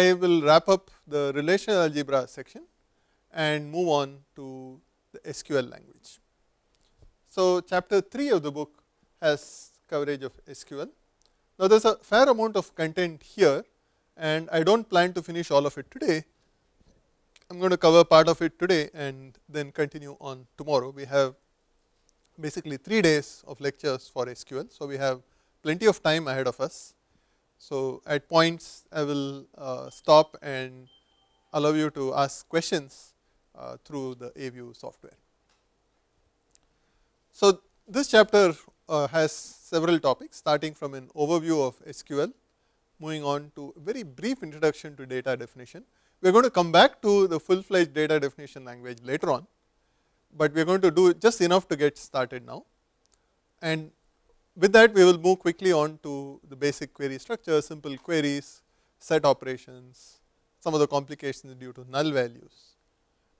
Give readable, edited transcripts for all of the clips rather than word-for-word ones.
I will wrap up the relational algebra section and move on to the SQL language. So, chapter 3 of the book has coverage of SQL. Now, there is a fair amount of content here and I do not plan to finish all of it today. I am going to cover part of it today and then continue on tomorrow. We have basically 3 days of lectures for SQL. So, we have plenty of time ahead of us. So, at points I will stop and allow you to ask questions through the A-VIEW software. So, this chapter has several topics, starting from an overview of SQL, moving on to a very brief introduction to data definition. We are going to come back to the full fledged data definition language later on, but we are going to do just enough to get started now. And with that we will move quickly on to the basic query structure, simple queries, set operations, some of the complications due to null values.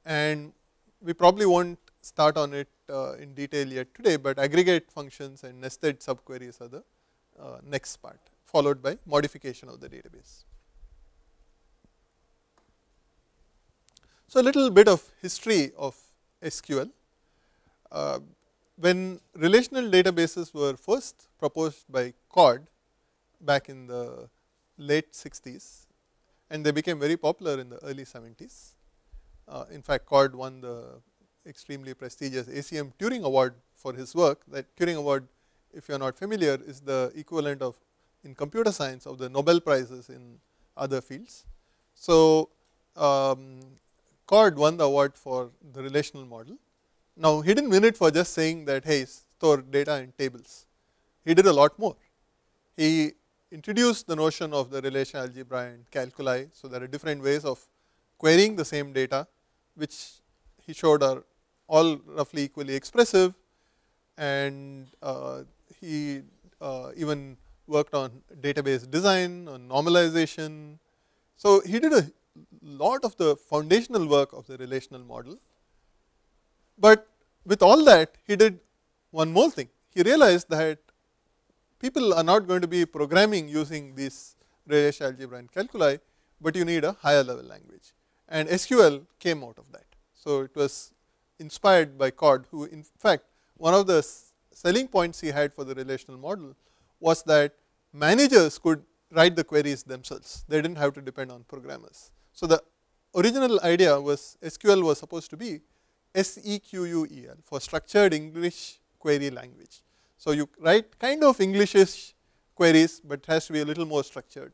And we probably won't start on it in detail yet today, but aggregate functions and nested subqueries are the next part, followed by modification of the database. So, a little bit of history of SQL. When relational databases were first proposed by Codd back in the late 60s and they became very popular in the early 70s. In fact, Codd won the extremely prestigious ACM Turing Award for his work. That Turing Award, if you are not familiar, is the equivalent of in computer science of the Nobel Prizes in other fields. So, Codd won the award for the relational model. Now, he didn't win it for just saying that, hey, store data in tables. He did a lot more. He introduced the notion of the relational algebra and calculi. So, there are different ways of querying the same data, which he showed are all roughly equally expressive, and he even worked on database design, on normalization. So, he did a lot of the foundational work of the relational model. But with all that, he did one more thing. He realized that people are not going to be programming using these relational algebra and calculi, but you need a higher level language, and SQL came out of that. So, it was inspired by Codd, who in fact one of the selling points he had for the relational model was that managers could write the queries themselves. They did not have to depend on programmers. So, the original idea was SQL was supposed to be SEQUEL for structured English query language. So, you write kind of English-ish queries, but it has to be a little more structured,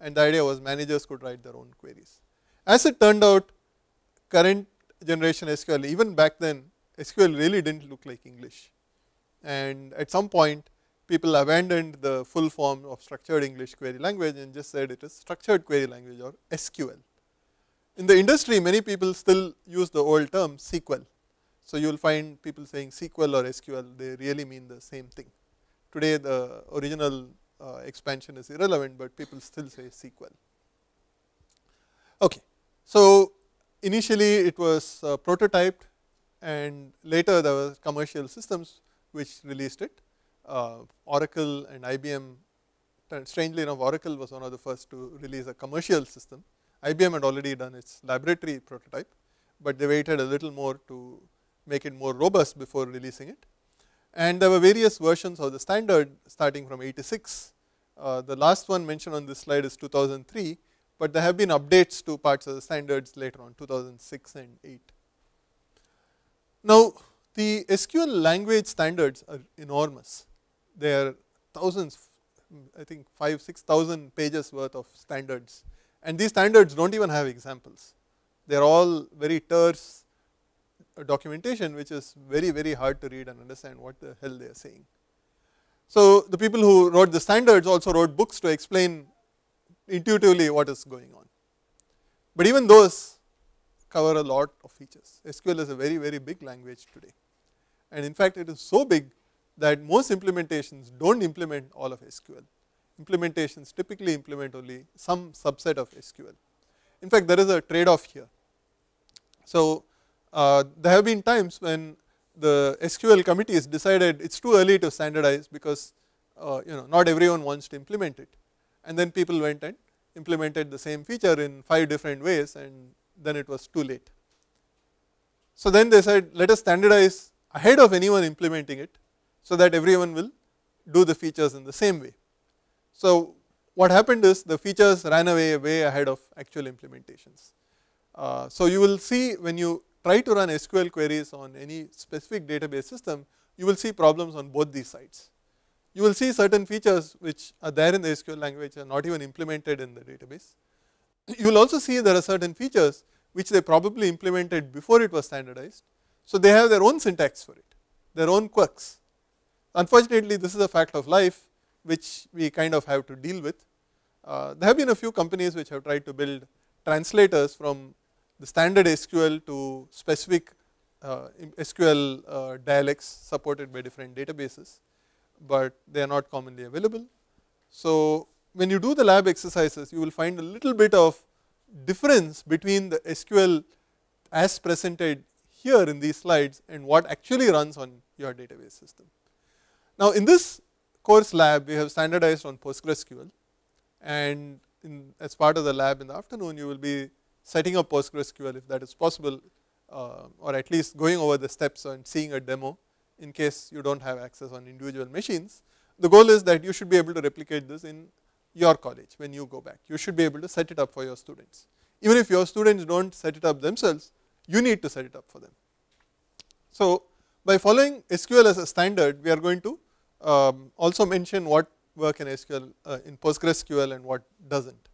and the idea was managers could write their own queries. As it turned out, current generation SQL, even back then, SQL really did not look like English, and at some point people abandoned the full form of structured English query language and just said it is structured query language or SQL. In the industry, many people still use the old term SEQUEL. So, you will find people saying SEQUEL or SQL, they really mean the same thing. Today, the original expansion is irrelevant, but people still say SEQUEL. Okay. So, initially it was prototyped, and later there were commercial systems which released it. Oracle and IBM, strangely enough, Oracle was one of the first to release a commercial system. IBM had already done its laboratory prototype, but they waited a little more to make it more robust before releasing it. And there were various versions of the standard starting from '86. The last one mentioned on this slide is 2003, but there have been updates to parts of the standards later on, 2006 and 8. Now, the SQL language standards are enormous. There are thousands, I think 5,000 to 6,000 pages worth of standards, and these standards do not even have examples. They are all very terse documentation, which is very hard to read and understand what the hell they are saying. So, the people who wrote the standards also wrote books to explain intuitively what is going on, but even those cover a lot of features. SQL is a very big language today, and in fact it is so big that most implementations do not implement all of SQL. Implementations typically implement only some subset of SQL. In fact, there is a trade off here. So, there have been times when the SQL committees decided it is too early to standardize because not everyone wants to implement it, and then people went and implemented the same feature in 5 different ways, and then it was too late. So then they said, let us standardize ahead of anyone implementing it, so that everyone will do the features in the same way. So what happened is the features ran away way ahead of actual implementations. So you will see when you try to run SQL queries on any specific database system, you will see problems on both these sides. You will see certain features which are there in the SQL language are not even implemented in the database. You will also see there are certain features which they probably implemented before it was standardized. So they have their own syntax for it, their own quirks. Unfortunately, this is a fact of life which we kind of have to deal with. There have been a few companies which have tried to build translators from the standard SQL to specific SQL dialects supported by different databases, but they are not commonly available. So when you do the lab exercises, you will find a little bit of difference between the SQL as presented here in these slides and what actually runs on your database system. Now in this course lab, we have standardized on PostgreSQL, and as part of the lab in the afternoon, you will be setting up PostgreSQL if that is possible, or at least going over the steps and seeing a demo in case you don't have access on individual machines. The goal is that you should be able to replicate this in your college when you go back. You should be able to set it up for your students. Even if your students don't set it up themselves, you need to set it up for them. So by following SQL as a standard, we are going to also mention what work in SQL in PostgreSQL and what doesn't.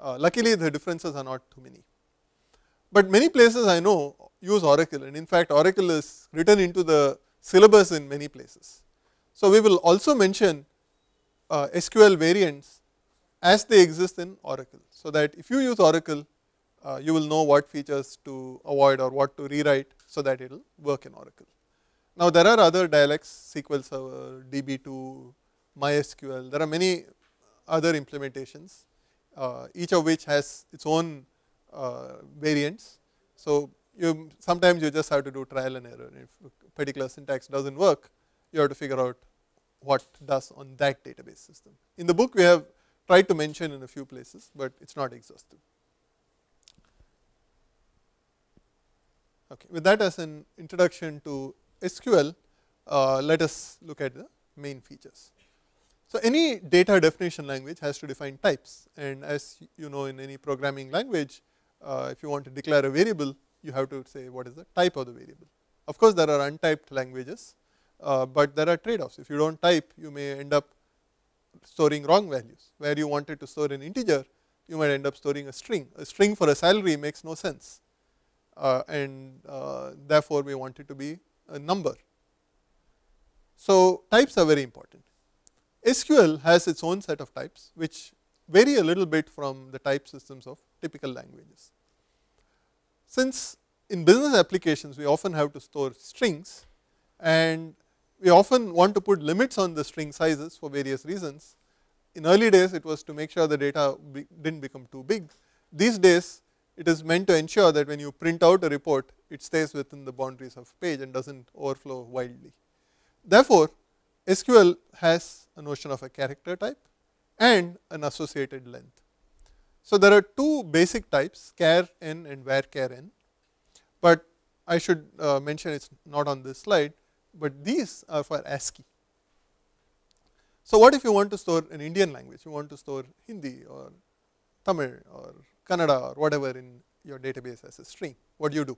Luckily, the differences are not too many. But many places I know use Oracle, and in fact Oracle is written into the syllabus in many places. So we will also mention SQL variants as they exist in Oracle, so that if you use Oracle, you will know what features to avoid or what to rewrite so that it will work in Oracle. Now there are other dialects, SQL Server, DB2, MySQL, there are many other implementations, each of which has its own variants. So sometimes you just have to do trial and error. If a particular syntax doesn't work, you have to figure out what does on that database system. In the book, we have tried to mention in a few places, but it's not exhaustive. Okay, with that as an introduction to SQL, let us look at the main features. So any data definition language has to define types, and as you know, in any programming language, if you want to declare a variable, you have to say what is the type of the variable. Of course, there are untyped languages, but there are trade-offs. If you don't type, you may end up storing wrong values. Where you wanted to store an integer, you might end up storing a string. A string for a salary makes no sense, and therefore we want it to be a number. So types are very important. SQL has its own set of types which vary a little bit from the type systems of typical languages. Since in business applications we often have to store strings, and we often want to put limits on the string sizes for various reasons. In early days, it was to make sure the data didn't become too big. These days, it is meant to ensure that when you print out a report, it stays within the boundaries of the page and doesn't overflow wildly. Therefore, SQL has a notion of a character type and an associated length. So there are two basic types, char n and var char n, but I should mention it's not on this slide, but these are for ASCII. So what if you want to store an Indian language? You want to store Hindi or Tamil or Kannada or whatever in your database as a string. What do?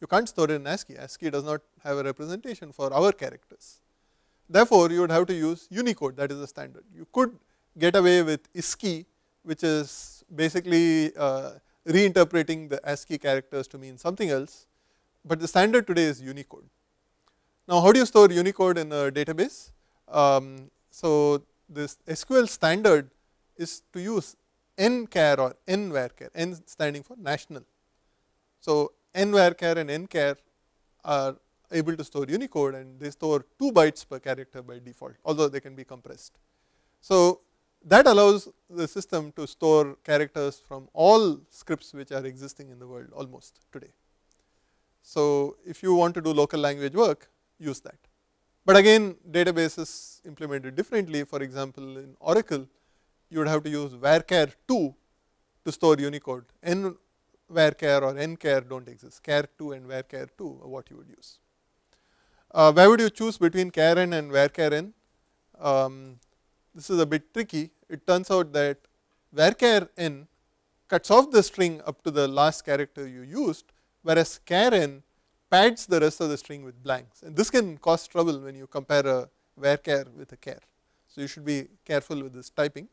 You can't store it in ASCII. ASCII does not have a representation for our characters. Therefore, you would have to use Unicode, that is the standard. You could get away with ISCII, which is basically reinterpreting the ASCII characters to mean something else, but the standard today is Unicode. Now how do you store Unicode in a database? So this SQL standard is to use nchar or nvarchar, n standing for national. So nvarchar and nchar are able to store Unicode, and they store 2 bytes per character by default, although they can be compressed. So that allows the system to store characters from all scripts which are existing in the world almost today. So if you want to do local language work, use that. But again, databases implemented differently. For example, in Oracle, you would have to use varchar2 to store Unicode. N where care or n care don't exist. Care 2 and where care 2 are what you would use. Why would you choose between care n and where care n? This is a bit tricky. It turns out that where care n cuts off the string up to the last character you used, whereas care n pads the rest of the string with blanks, and this can cause trouble when you compare a where care with a care. So you should be careful with this typing.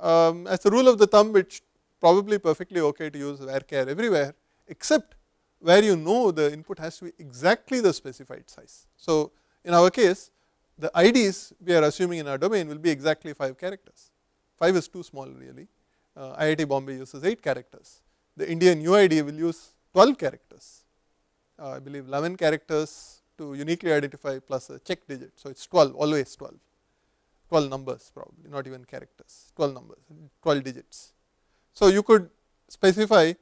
As a rule of the thumb, it's probably perfectly okay to use where care everywhere, except where you know the input has to be exactly the specified size. So in our case, the IDs we are assuming in our domain will be exactly 5 characters. 5 is too small really. IIT Bombay uses 8 characters. The Indian UID will use 12 characters. I believe 11 characters to uniquely identify plus a check digit. So it's 12, always 12. 12 numbers probably, not even characters, 12 numbers, 12 digits. So you could specify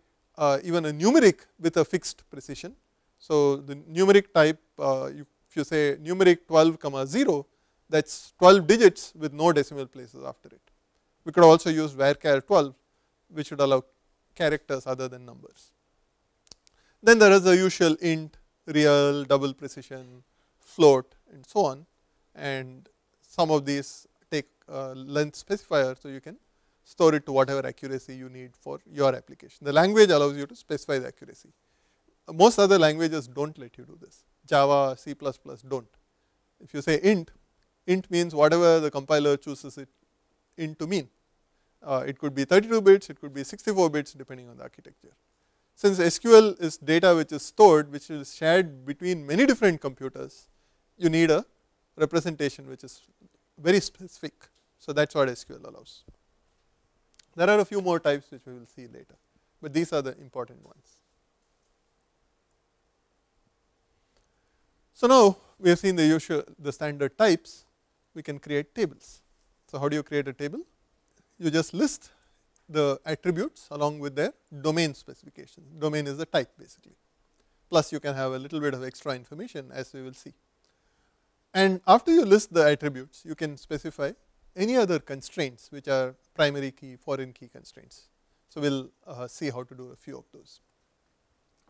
even a numeric with a fixed precision. So the numeric type, if you say numeric 12, 0, that's 12 digits with no decimal places after it. We could also use where care 12, which would allow characters other than numbers. Then there is the usual int, real, double precision, float and so on, and some of these take length specifier, so you can store it to whatever accuracy you need for your application. The language allows you to specify the accuracy. Most other languages don't let you do this. Java, C++ don't. If you say int, int means whatever the compiler chooses it int to mean. It could be 32 bits, it could be 64 bits depending on the architecture. Since SQL is data which is stored, which is shared between many different computers, you need a representation which is very specific. So that's what SQL allows. There are a few more types which we will see later, but these are the important ones. So now we have seen the usual, the standard types. We can create tables. So how do you create a table? You just list the attributes along with their domain specifications. Domain is the type basically. Plus you can have a little bit of extra information as we will see. And after you list the attributes, you can specify any other constraints which are primary key, foreign key constraints. So we'll see how to do a few of those.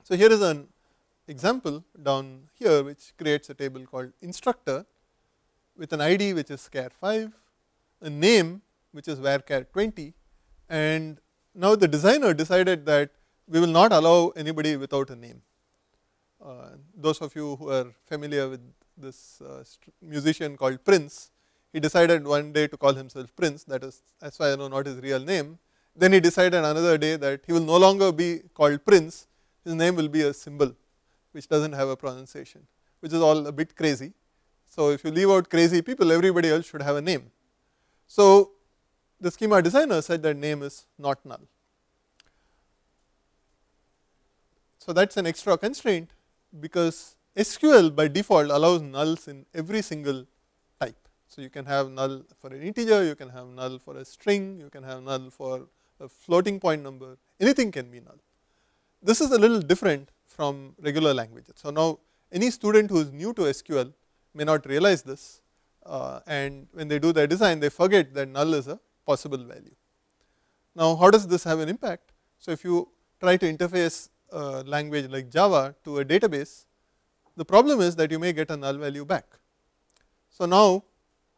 So here is an example down here which creates a table called instructor with an ID which is care 5, a name which is where care 20, and now the designer decided that we will not allow anybody without a name. Those of you who are familiar with this musician called Prince, he decided one day to call himself Prince, that is as far as I know not his real name. Then he decided another day that he will no longer be called Prince, his name will be a symbol which doesn't have a pronunciation, which is all a bit crazy. So if you leave out crazy people, everybody else should have a name. So the schema designer said that name is not null. So that's an extra constraint because SQL by default allows nulls in every single type. So you can have null for an integer, you can have null for a string, you can have null for a floating point number, anything can be null. This is a little different from regular languages. So now any student who is new to SQL may not realize this, and when they do their design they forget that null is a possible value. Now how does this have an impact? So if you try to interface a language like Java to a database, the problem is that you may get a null value back. So now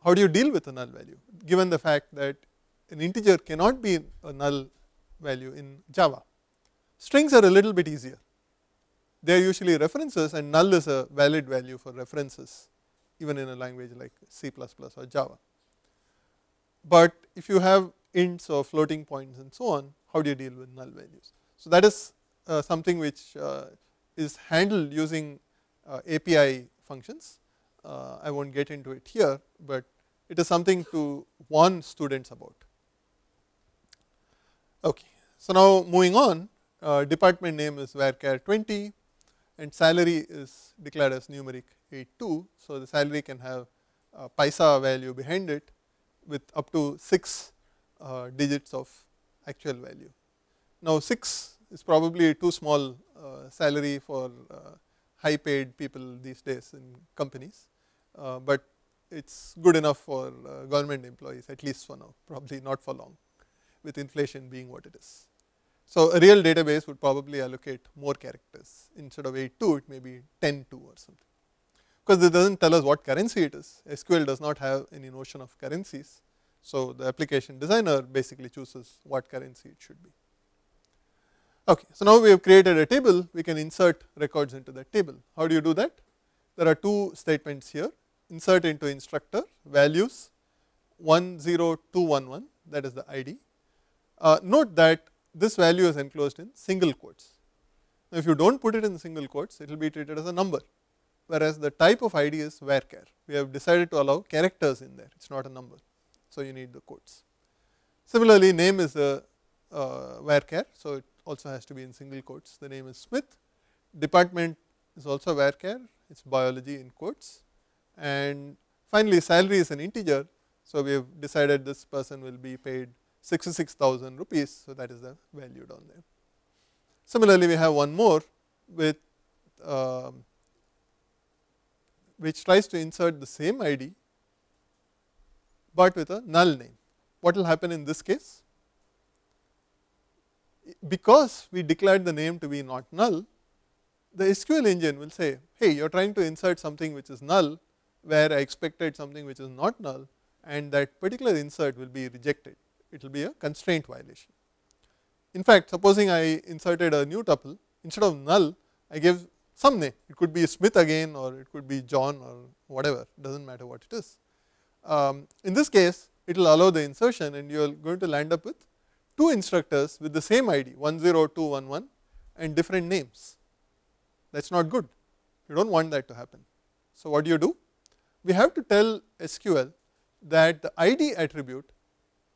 how do you deal with a null value given the fact that an integer cannot be a null value in Java? Strings are a little bit easier. They are usually references and null is a valid value for references even in a language like C++ or Java. But if you have ints or floating points and so on, how do you deal with null values? So that is something which is handled using API functions. I won't get into it here, but it is something to warn students about. Okay, so now moving on, department name is where care 20 and salary is declared as numeric 82. So the salary can have a paisa value behind it with up to 6 digits of actual value. Now 6 is probably too small salary for high paid people these days in companies, but it's good enough for government employees, at least for now, probably not for long with inflation being what it is. So a real database would probably allocate more characters. Instead of 8.2, it may be 10.2 or something, because it doesn't tell us what currency it is. SQL does not have any notion of currencies. So the application designer basically chooses what currency it should be. Okay, so now we have created a table, we can insert records into that table. How do you do that? There are two statements here: insert into instructor, values 10211, that is the ID. Note that this value is enclosed in single quotes. Now, if you do not put it in single quotes, it will be treated as a number, whereas the type of ID is varchar. We have decided to allow characters in there, it is not a number. So you need the quotes. Similarly, name is a varchar, so it also has to be in single quotes. The name is Smith, department is also varchar, it is biology in quotes, and finally salary is an integer. So we have decided this person will be paid 66,000 rupees, so that is the value down there. Similarly, we have one more with which tries to insert the same ID, but with a null name. What will happen in this case? Because we declared the name to be not null, the SQL engine will say, hey, you are trying to insert something which is null, where I expected something which is not null, and that particular insert will be rejected. It will be a constraint violation. In fact, supposing I inserted a new tuple, instead of null, I gave some name. It could be Smith again, or it could be John, or whatever, does not matter what it is. In this case, it will allow the insertion, and you are going to land up with two instructors with the same ID 10211 and different names. That is not good. You do not want that to happen. So what do you do? We have to tell SQL that the ID attribute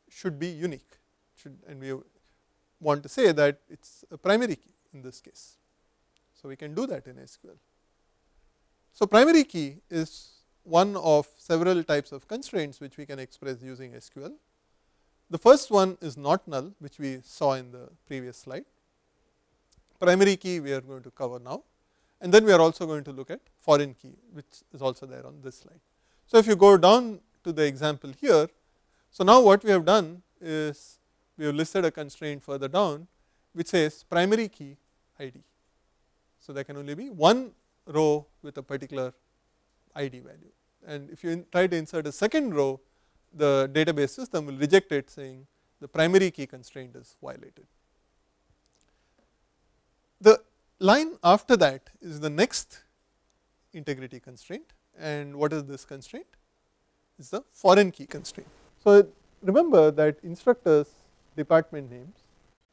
should be unique, and we want to say that it is a primary key in this case. So we can do that in SQL. So primary key is one of several types of constraints which we can express using SQL. The first one is not null, which we saw in the previous slide. Primary key we are going to cover now, and then we are also going to look at foreign key, which is also there on this slide. So if you go down to the example here, so now what we have done is we have listed a constraint further down which says primary key ID. So there can only be one row with a particular ID value, and if you try to insert a second row, the database system will reject it, saying the primary key constraint is violated. The line after that is the next integrity constraint, and what is this constraint? It is the foreign key constraint. So remember that instructors' department names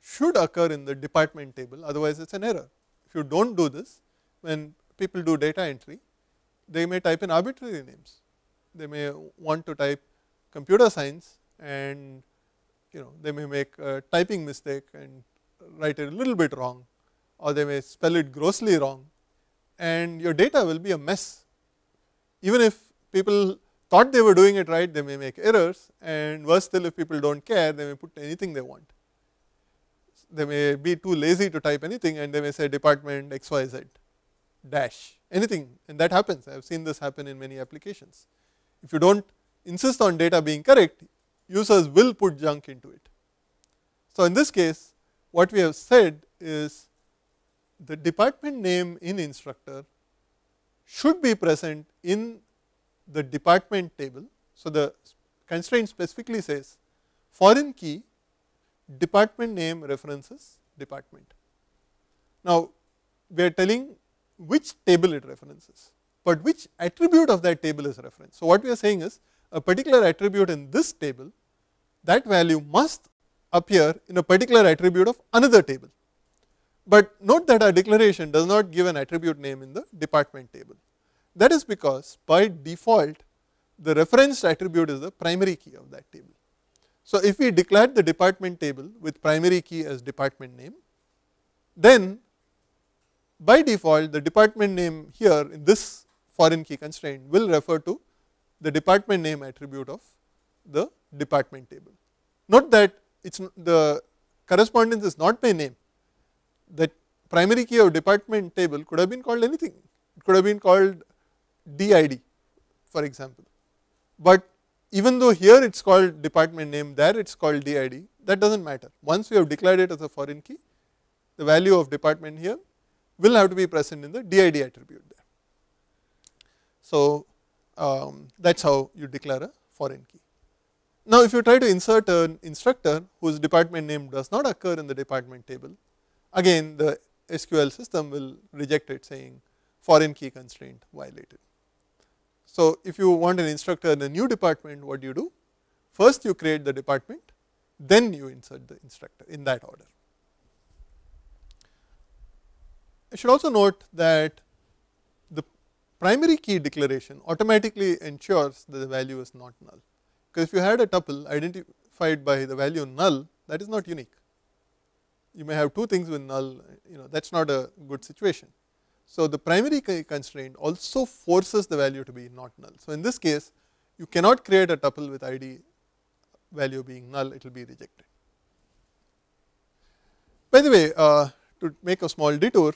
should occur in the department table, otherwise it is an error. If you do not do this, when people do data entry, they may type in arbitrary names. They may want to type computer science, and you know, they may make a typing mistake and write it a little bit wrong, or they may spell it grossly wrong, and your data will be a mess. Even if people thought they were doing it right, they may make errors, and worse still, if people do not care, they may put anything they want. They may be too lazy to type anything, and they may say department XYZ dash anything, and that happens. I have seen this happen in many applications. If you do not insist on data being correct, users will put junk into it. So in this case, what we have said is the department name in instructor should be present in the department table. So the constraint specifically says foreign key department name references department. Now we are telling which table it references, but which attribute of that table is referenced. So what we are saying is a particular attribute in this table, that value must appear in a particular attribute of another table. But note that our declaration does not give an attribute name in the department table. That is because by default the referenced attribute is the primary key of that table. So if we declare the department table with primary key as department name, then by default the department name here in this foreign key constraint will refer to the department name attribute of the department table. Note that the correspondence is not by name. That primary key of department table could have been called anything. It could have been called DID, for example, but even though here it is called department name, there it is called DID, that does not matter. Once we have declared it as a foreign key, the value of department here will have to be present in the DID attribute there. So that's how you declare a foreign key. Now if you try to insert an instructor whose department name does not occur in the department table, again the SQL system will reject it saying foreign key constraint violated. So if you want an instructor in a new department, what do? First you create the department, then you insert the instructor in that order. I should also note that the primary key declaration automatically ensures that the value is not null. Because if you had a tuple identified by the value null, that is not unique. You may have two things with null, that is not a good situation. So the primary key constraint also forces the value to be not null. So in this case, you cannot create a tuple with ID value being null, it will be rejected. By the way, to make a small detour,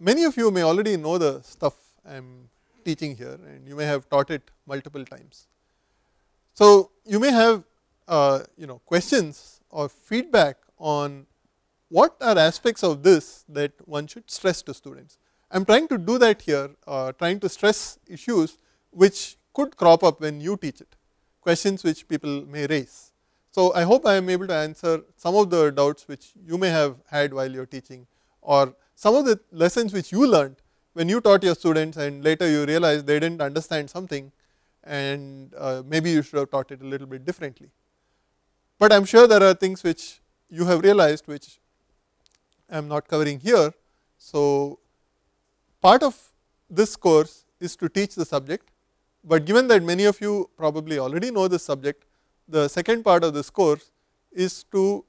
many of you may already know the stuff I am teaching here and you may have taught it multiple times. So you may have questions or feedback on what are aspects of this that one should stress to students. I am trying to do that here, trying to stress issues which could crop up when you teach it, questions which people may raise. So I hope I am able to answer some of the doubts which you may have had while you are teaching, or some of the lessons which you learned when you taught your students and later you realized they did not understand something, and maybe you should have taught it a little bit differently. But I am sure there are things which you have realized which I am not covering here. So part of this course is to teach the subject, but given that many of you probably already know this subject, the second part of this course is to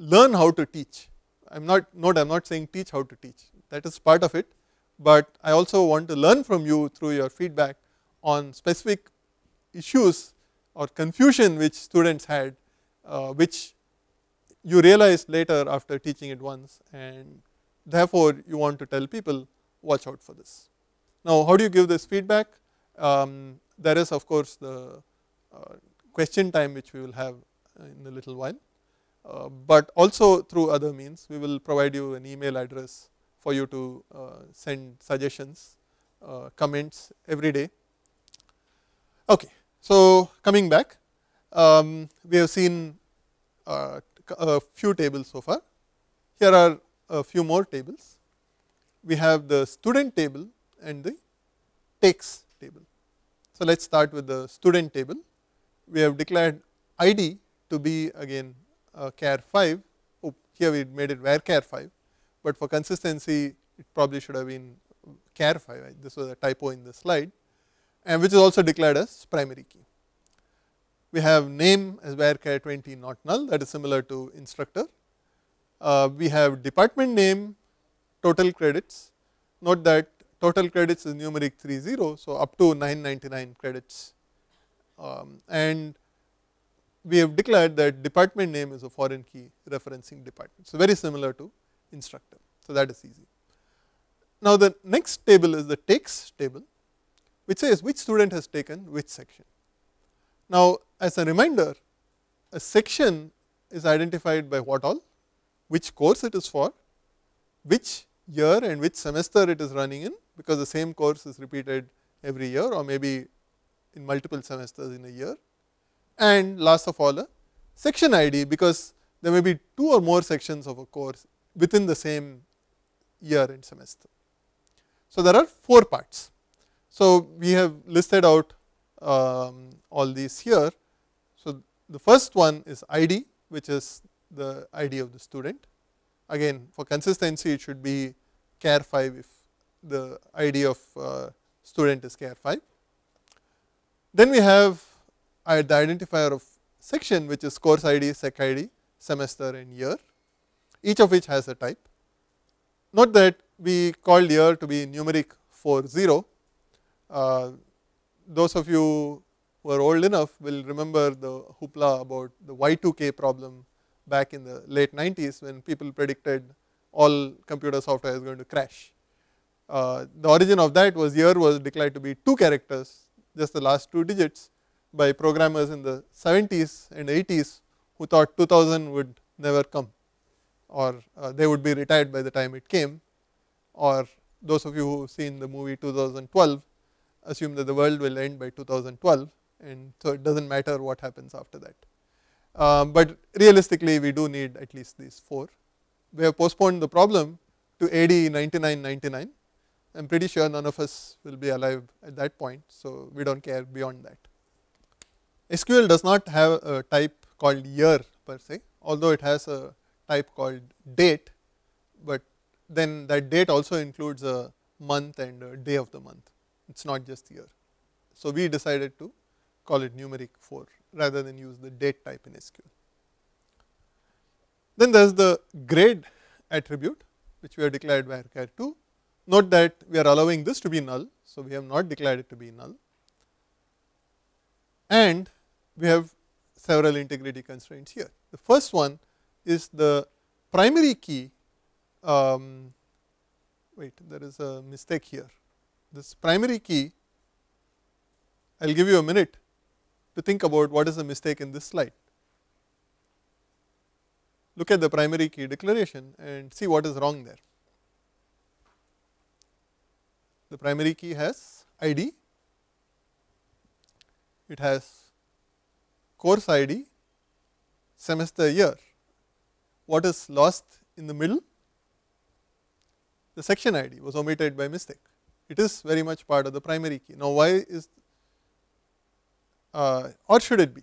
learn how to teach. I'm not saying teach how to teach, that is part of it, but I also want to learn from you through your feedback on specific issues or confusion which students had, which you realize later after teaching it once, and therefore you want to tell people watch out for this. Now how do you give this feedback? There is of course the question time which we will have in a little while, but also through other means. We will provide you an email address for you to send suggestions, comments every day. Okay, so coming back, we have seen a few tables so far. Here are a few more tables. We have the student table and the takes table. So let's start with the student table. We have declared ID to be again char 5. Oh, here we made it var char 5, but for consistency it probably should have been char 5. Right? This was a typo in the slide, and which is also declared as primary key. We have name as var char 20 not null, that is similar to instructor. We have department name, total credits. Note that total credits is numeric 30, so up to 999 credits. And we have declared that department name is a foreign key referencing department. So very similar to instructor, so that is easy. Now the next table is the takes table, which says which student has taken which section. Now as a reminder, a section is identified by what all, which course it is for, which year and which semester it is running in, because the same course is repeated every year or maybe in multiple semesters in a year, and last of all a section ID, because there may be two or more sections of a course within the same year and semester. So there are four parts. So we have listed out all these here. So the first one is ID, which is the ID of the student. Again for consistency it should be char 5 if the ID of student is char 5. Then we have the identifier of section, which is course ID, sec ID, semester and year, each of which has a type. Note that we called year to be numeric 40. Those of you who are old enough will remember the hoopla about the Y2K problem back in the late 90s when people predicted all computer software is going to crash. The origin of that was year was declared to be 2 characters, just the last 2 digits, by programmers in the 70s and 80s who thought 2000 would never come or they would be retired by the time it came, or those of you who have seen the movie 2012 assume that the world will end by 2012, and so it does not matter what happens after that. But realistically we do need at least these 4. We have postponed the problem to AD 9999. I am pretty sure none of us will be alive at that point, so we do not care beyond that. SQL does not have a type called year per se, although it has a type called date, but then that date also includes a month and a day of the month, it is not just year. So, we decided to call it numeric 4 rather than use the date type in SQL. Then there is the grade attribute which we have declared by varchar 2. Note that we are allowing this to be null, so we have not declared it to be null, and we have several integrity constraints here. The first one is the primary key, wait, there is a mistake here. This primary key, I will give you a minute to think about what is the mistake in this slide. Look at the primary key declaration and see what is wrong there. The primary key has ID, it has course ID, semester, year. What is lost in the middle? The section ID was omitted by mistake. It is very much part of the primary key. Now, why is or should it be?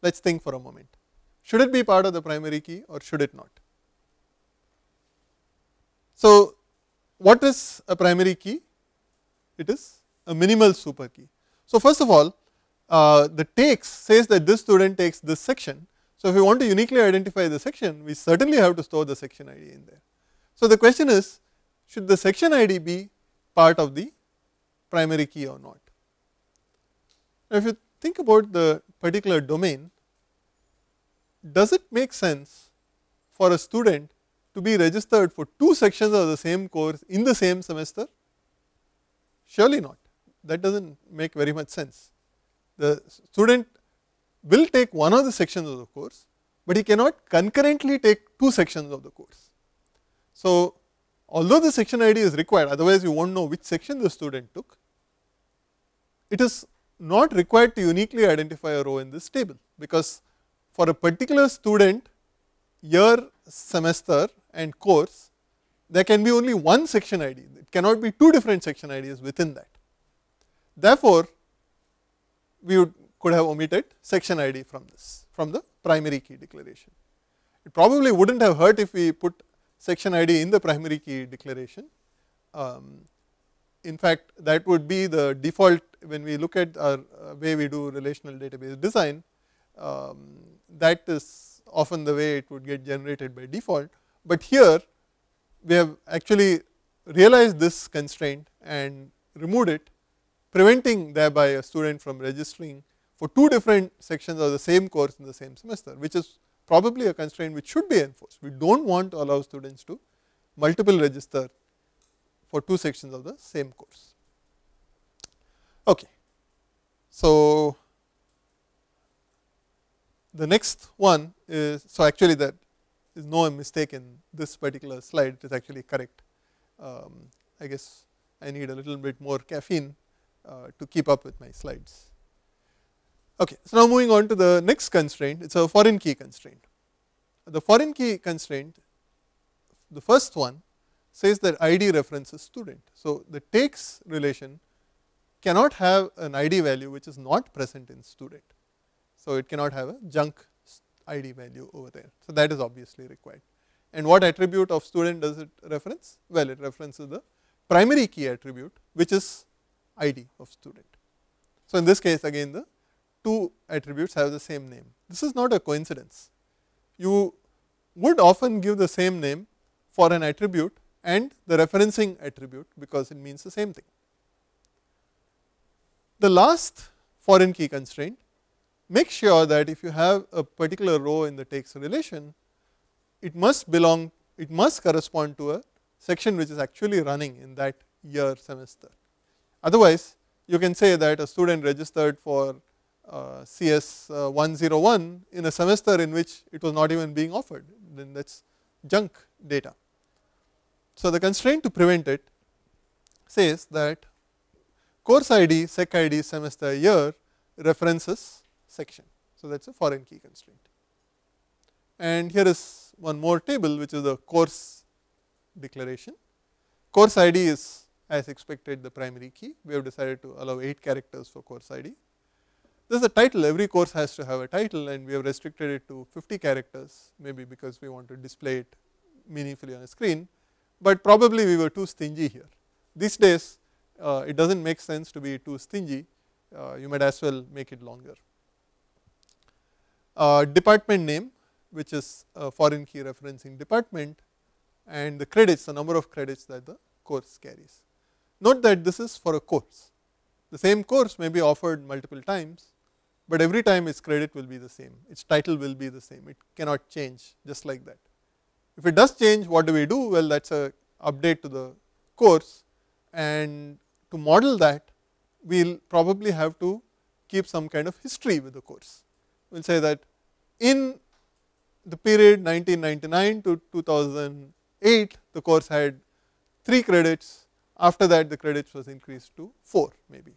Let us think for a moment. Should it be part of the primary key or should it not? So, what is a primary key? It is a minimal super key. So, first of all, the takes says that this student takes this section. So, if we want to uniquely identify the section, we certainly have to store the section ID in there. So, the question is, should the section ID be part of the primary key or not? If you think about the particular domain, does it make sense for a student to be registered for 2 sections of the same course in the same semester? Surely not. That does not make very much sense. The student will take one of the sections of the course, but he cannot concurrently take 2 sections of the course. So, although the section ID is required, otherwise you will not know which section the student took, it is not required to uniquely identify a row in this table, because for a particular student, year, semester and course, there can be only one section ID, it cannot be 2 different section IDs within that. Therefore, we could have omitted section ID from this, from the primary key declaration. It probably would not have hurt if we put section ID in the primary key declaration. In fact, that would be the default when we look at our way we do relational database design, that is often the way it would get generated by default. But here we have actually realized this constraint and removed it, preventing thereby a student from registering for 2 different sections of the same course in the same semester, which is probably a constraint which should be enforced. We do not want to allow students to multiple register for 2 sections of the same course. Okay. So, the next one is, so actually there is no mistake in this particular slide, it is actually correct. I guess I need a little bit more caffeine to keep up with my slides. Okay, so now moving on to the next constraint, it is a foreign key constraint. The foreign key constraint, the first one says that ID references student. So, the takes relation cannot have an ID value which is not present in student. So, it cannot have a junk ID value over there. So, that is obviously required. And what attribute of student does it reference? Well, it references the primary key attribute which is ID of student. So, in this case again the 2 attributes have the same name. This is not a coincidence. You would often give the same name for an attribute and the referencing attribute because it means the same thing. The last foreign key constraint, make sure that if you have a particular row in the takes relation, it must belong, it must correspond to a section which is actually running in that year semester. Otherwise, you can say that a student registered for CS 101 in a semester in which it was not even being offered, then that is junk data. So, the constraint to prevent it says that course ID, sec ID, semester, year, references, section. So, that is a foreign key constraint. And here is one more table which is the course declaration. Course ID is as expected the primary key. We have decided to allow 8 characters for course ID. This is a title, every course has to have a title, and we have restricted it to 50 characters, maybe because we want to display it meaningfully on a screen, but probably we were too stingy here. These days it does not make sense to be too stingy, you might as well make it longer. Department name, which is a foreign key referencing department, and the credits, the number of credits that the course carries. Note that this is for a course. The same course may be offered multiple times, but every time its credit will be the same, its title will be the same, it cannot change just like that. If it does change, what do we do? Well, that is a update to the course, and to model that we will probably have to keep some kind of history with the course. We will say that in the period 1999 to 2008, the course had 3 credits, after that the credits was increased to 4 maybe.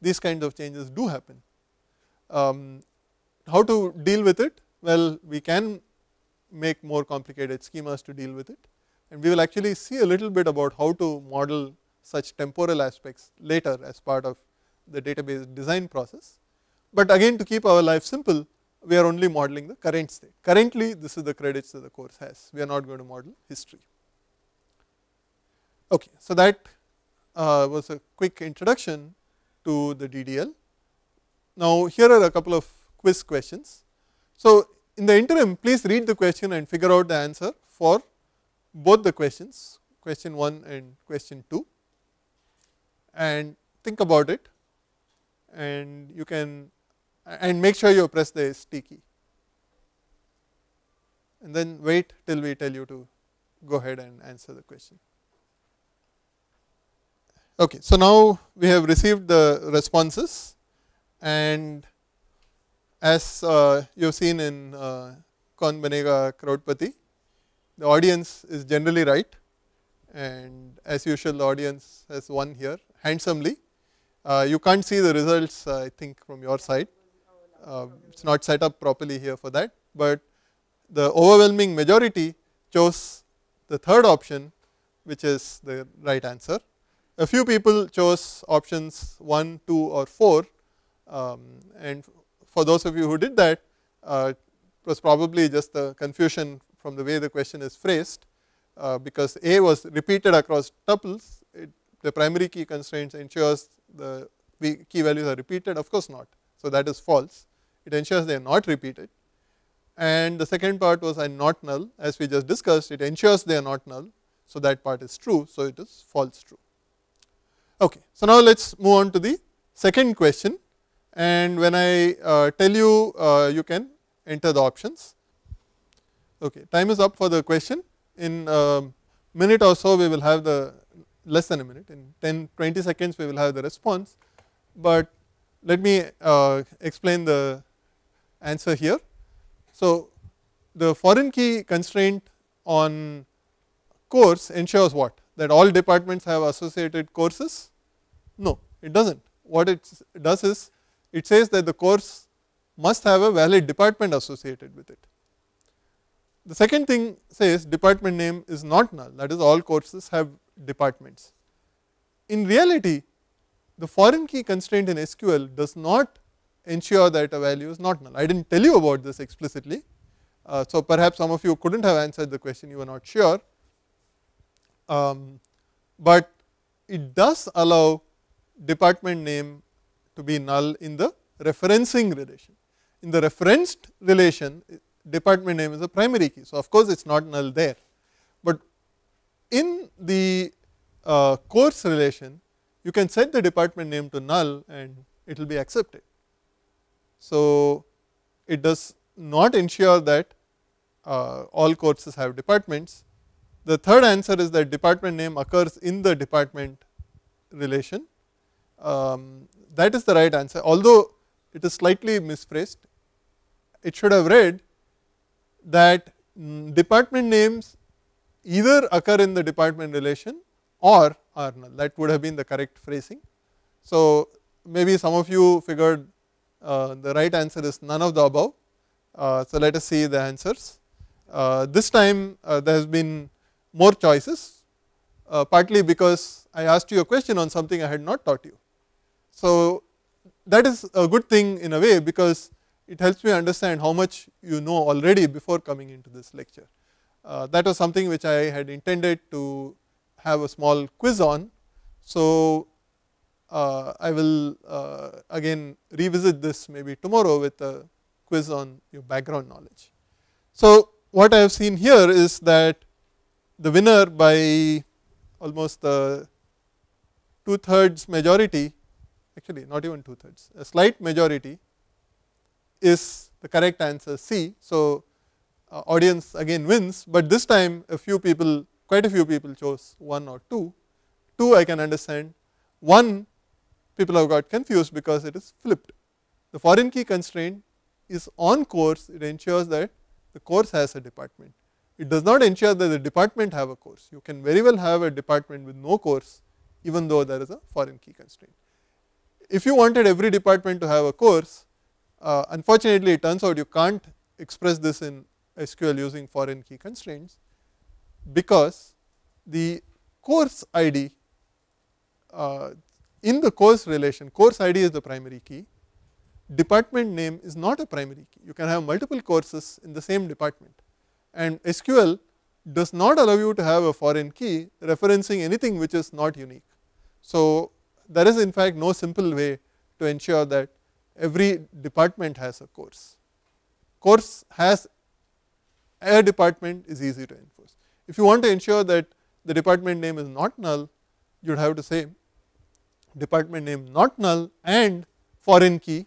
These kinds of changes do happen. How to deal with it? Well, we can make more complicated schemas to deal with it, and we will actually see a little bit about how to model such temporal aspects later as part of the database design process. But again, to keep our life simple, we are only modeling the current state. Currently, this is the credits that the course has, we are not going to model history. Okay, so that was a quick introduction to the DDL. Now, here are a couple of quiz questions. So, in the interim, please read the question and figure out the answer for both the questions, question 1 and question 2, and think about it, and you can make sure you press the ST key, and then wait till we tell you to go ahead and answer the question. Okay, so now we have received the responses, and as you have seen in Kaun Banega Crorepati, the audience is generally right, and as usual the audience has won here handsomely. You can't see the results I think from your side, it is not set up properly here for that, but the overwhelming majority chose the third option, which is the right answer. A few people chose options 1, 2 or 4, and for those of you who did that, it was probably just the confusion from the way the question is phrased, because A was repeated across tuples, the primary key constraints ensures the key values are repeated, of course not. So, that is false, it ensures they are not repeated, and the second part was and not null, as we just discussed, it ensures they are not null. So, that part is true, so it is false true. Okay, so now let us move on to the second question. And when I tell you, you can enter the options. Okay, time is up for the question. In a minute or so we will have the, less than a minute, in 10-20 seconds we will have the response, but let me explain the answer here. So, the foreign key constraint on course ensures what? That all departments have associated courses? No, it does not. What it does is, it says that the course must have a valid department associated with it. The second thing says department name is not null, that is all courses have departments. In reality, the foreign key constraint in SQL does not ensure that a value is not null. I did not tell you about this explicitly, so perhaps some of you could not have answered the question, you were not sure, but it does allow department name to be null in the referencing relation. In the referenced relation, department name is a primary key. So, of course, it is not null there, but in the course relation you can set the department name to null and it will be accepted. So, it does not ensure that all courses have departments. The third answer is that department name occurs in the department relation. That is the right answer, although it is slightly misphrased. It should have read that department names either occur in the department relation or are null. That would have been the correct phrasing. So, maybe some of you figured the right answer is none of the above. So, let us see the answers. This time there has been more choices, partly because I asked you a question on something I had not taught you. So, that is a good thing in a way, because it helps me understand how much you know already before coming into this lecture. That was something which I had intended to have a small quiz on. So, I will again revisit this maybe tomorrow with a quiz on your background knowledge. So, what I have seen here is that the winner by almost the 2/3 majority, actually not even 2/3, a slight majority, is the correct answer C. So, audience again wins, but this time a few people, quite a few people chose 1 or 2. 2 I can understand, 1 people have got confused because it is flipped. The foreign key constraint is on course, it ensures that the course has a department. It does not ensure that the department have a course. You can very well have a department with no course, even though there is a foreign key constraint. If you wanted every department to have a course, unfortunately it turns out you can't express this in SQL using foreign key constraints, because the course ID in the course relation, course ID is the primary key, department name is not a primary key. You can have multiple courses in the same department, and SQL does not allow you to have a foreign key referencing anything which is not unique. So, there is in fact no simple way to ensure that every department has a course. Course has a department is easy to enforce. If you want to ensure that the department name is not null, you would have to say department name not null and foreign key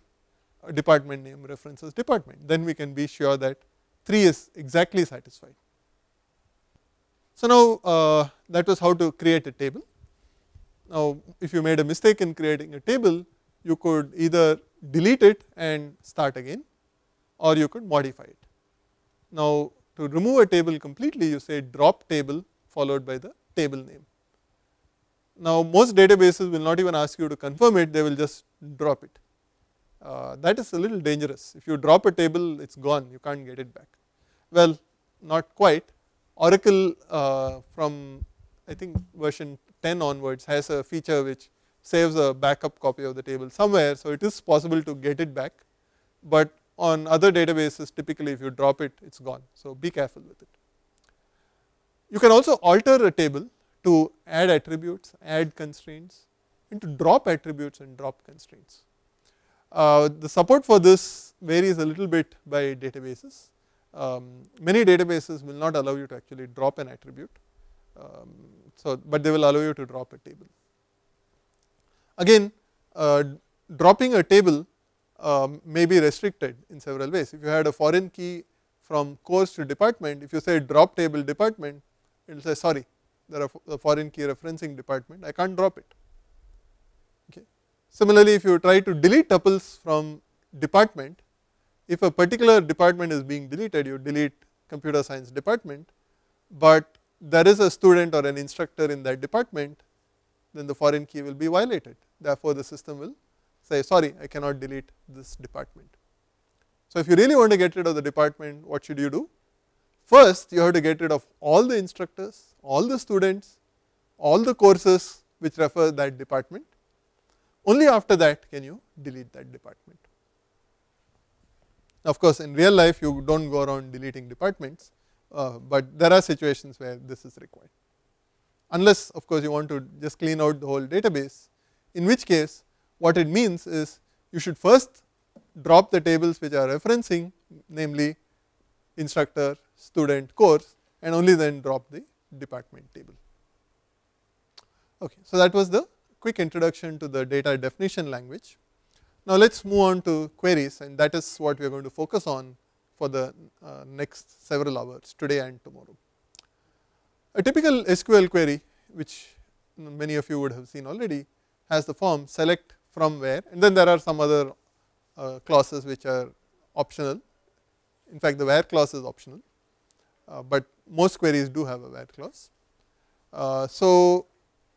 department name references department. Then we can be sure that 3 is exactly satisfied. So, now that was how to create a table. Now, if you made a mistake in creating a table, you could either delete it and start again, or you could modify it. Now, to remove a table completely, you say drop table followed by the table name. Now, most databases will not even ask you to confirm it, they will just drop it. That is a little dangerous. If you drop a table, it is gone, you can't get it back. Well, not quite. Oracle from I think version 10 onwards has a feature which saves a backup copy of the table somewhere. So, it is possible to get it back, but on other databases typically if you drop it, it is gone. So, be careful with it. You can also alter a table to add attributes, add constraints, and to drop attributes and drop constraints. The support for this varies a little bit by databases. Many databases will not allow you to actually drop an attribute, but they will allow you to drop a table. Again, dropping a table may be restricted in several ways. If you had a foreign key from course to department, if you say drop table department, it will say sorry, there are a foreign key referencing department, I can't drop it. Okay. Similarly, if you try to delete tuples from department, if a particular department is being deleted, you delete computer science department, but there is a student or an instructor in that department, then the foreign key will be violated. Therefore, the system will say sorry, I cannot delete this department. So, if you really want to get rid of the department, what should you do? First, you have to get rid of all the instructors, all the students, all the courses which refer that department. Only after that can you delete that department. Of course, in real life you do not go around deleting departments, but there are situations where this is required. Unless of course, you want to just clean out the whole database, in which case what it means is you should first drop the tables which are referencing, namely instructor, student, course, and only then drop the department table. Okay, so, that was the quick introduction to the data definition language. Now, let us move on to queries, and that is what we are going to focus on for the next several hours today and tomorrow. A typical SQL query, which many of you would have seen already, has the form select from where, and then there are some other clauses which are optional. In fact, the where clause is optional. but most queries do have a where clause. So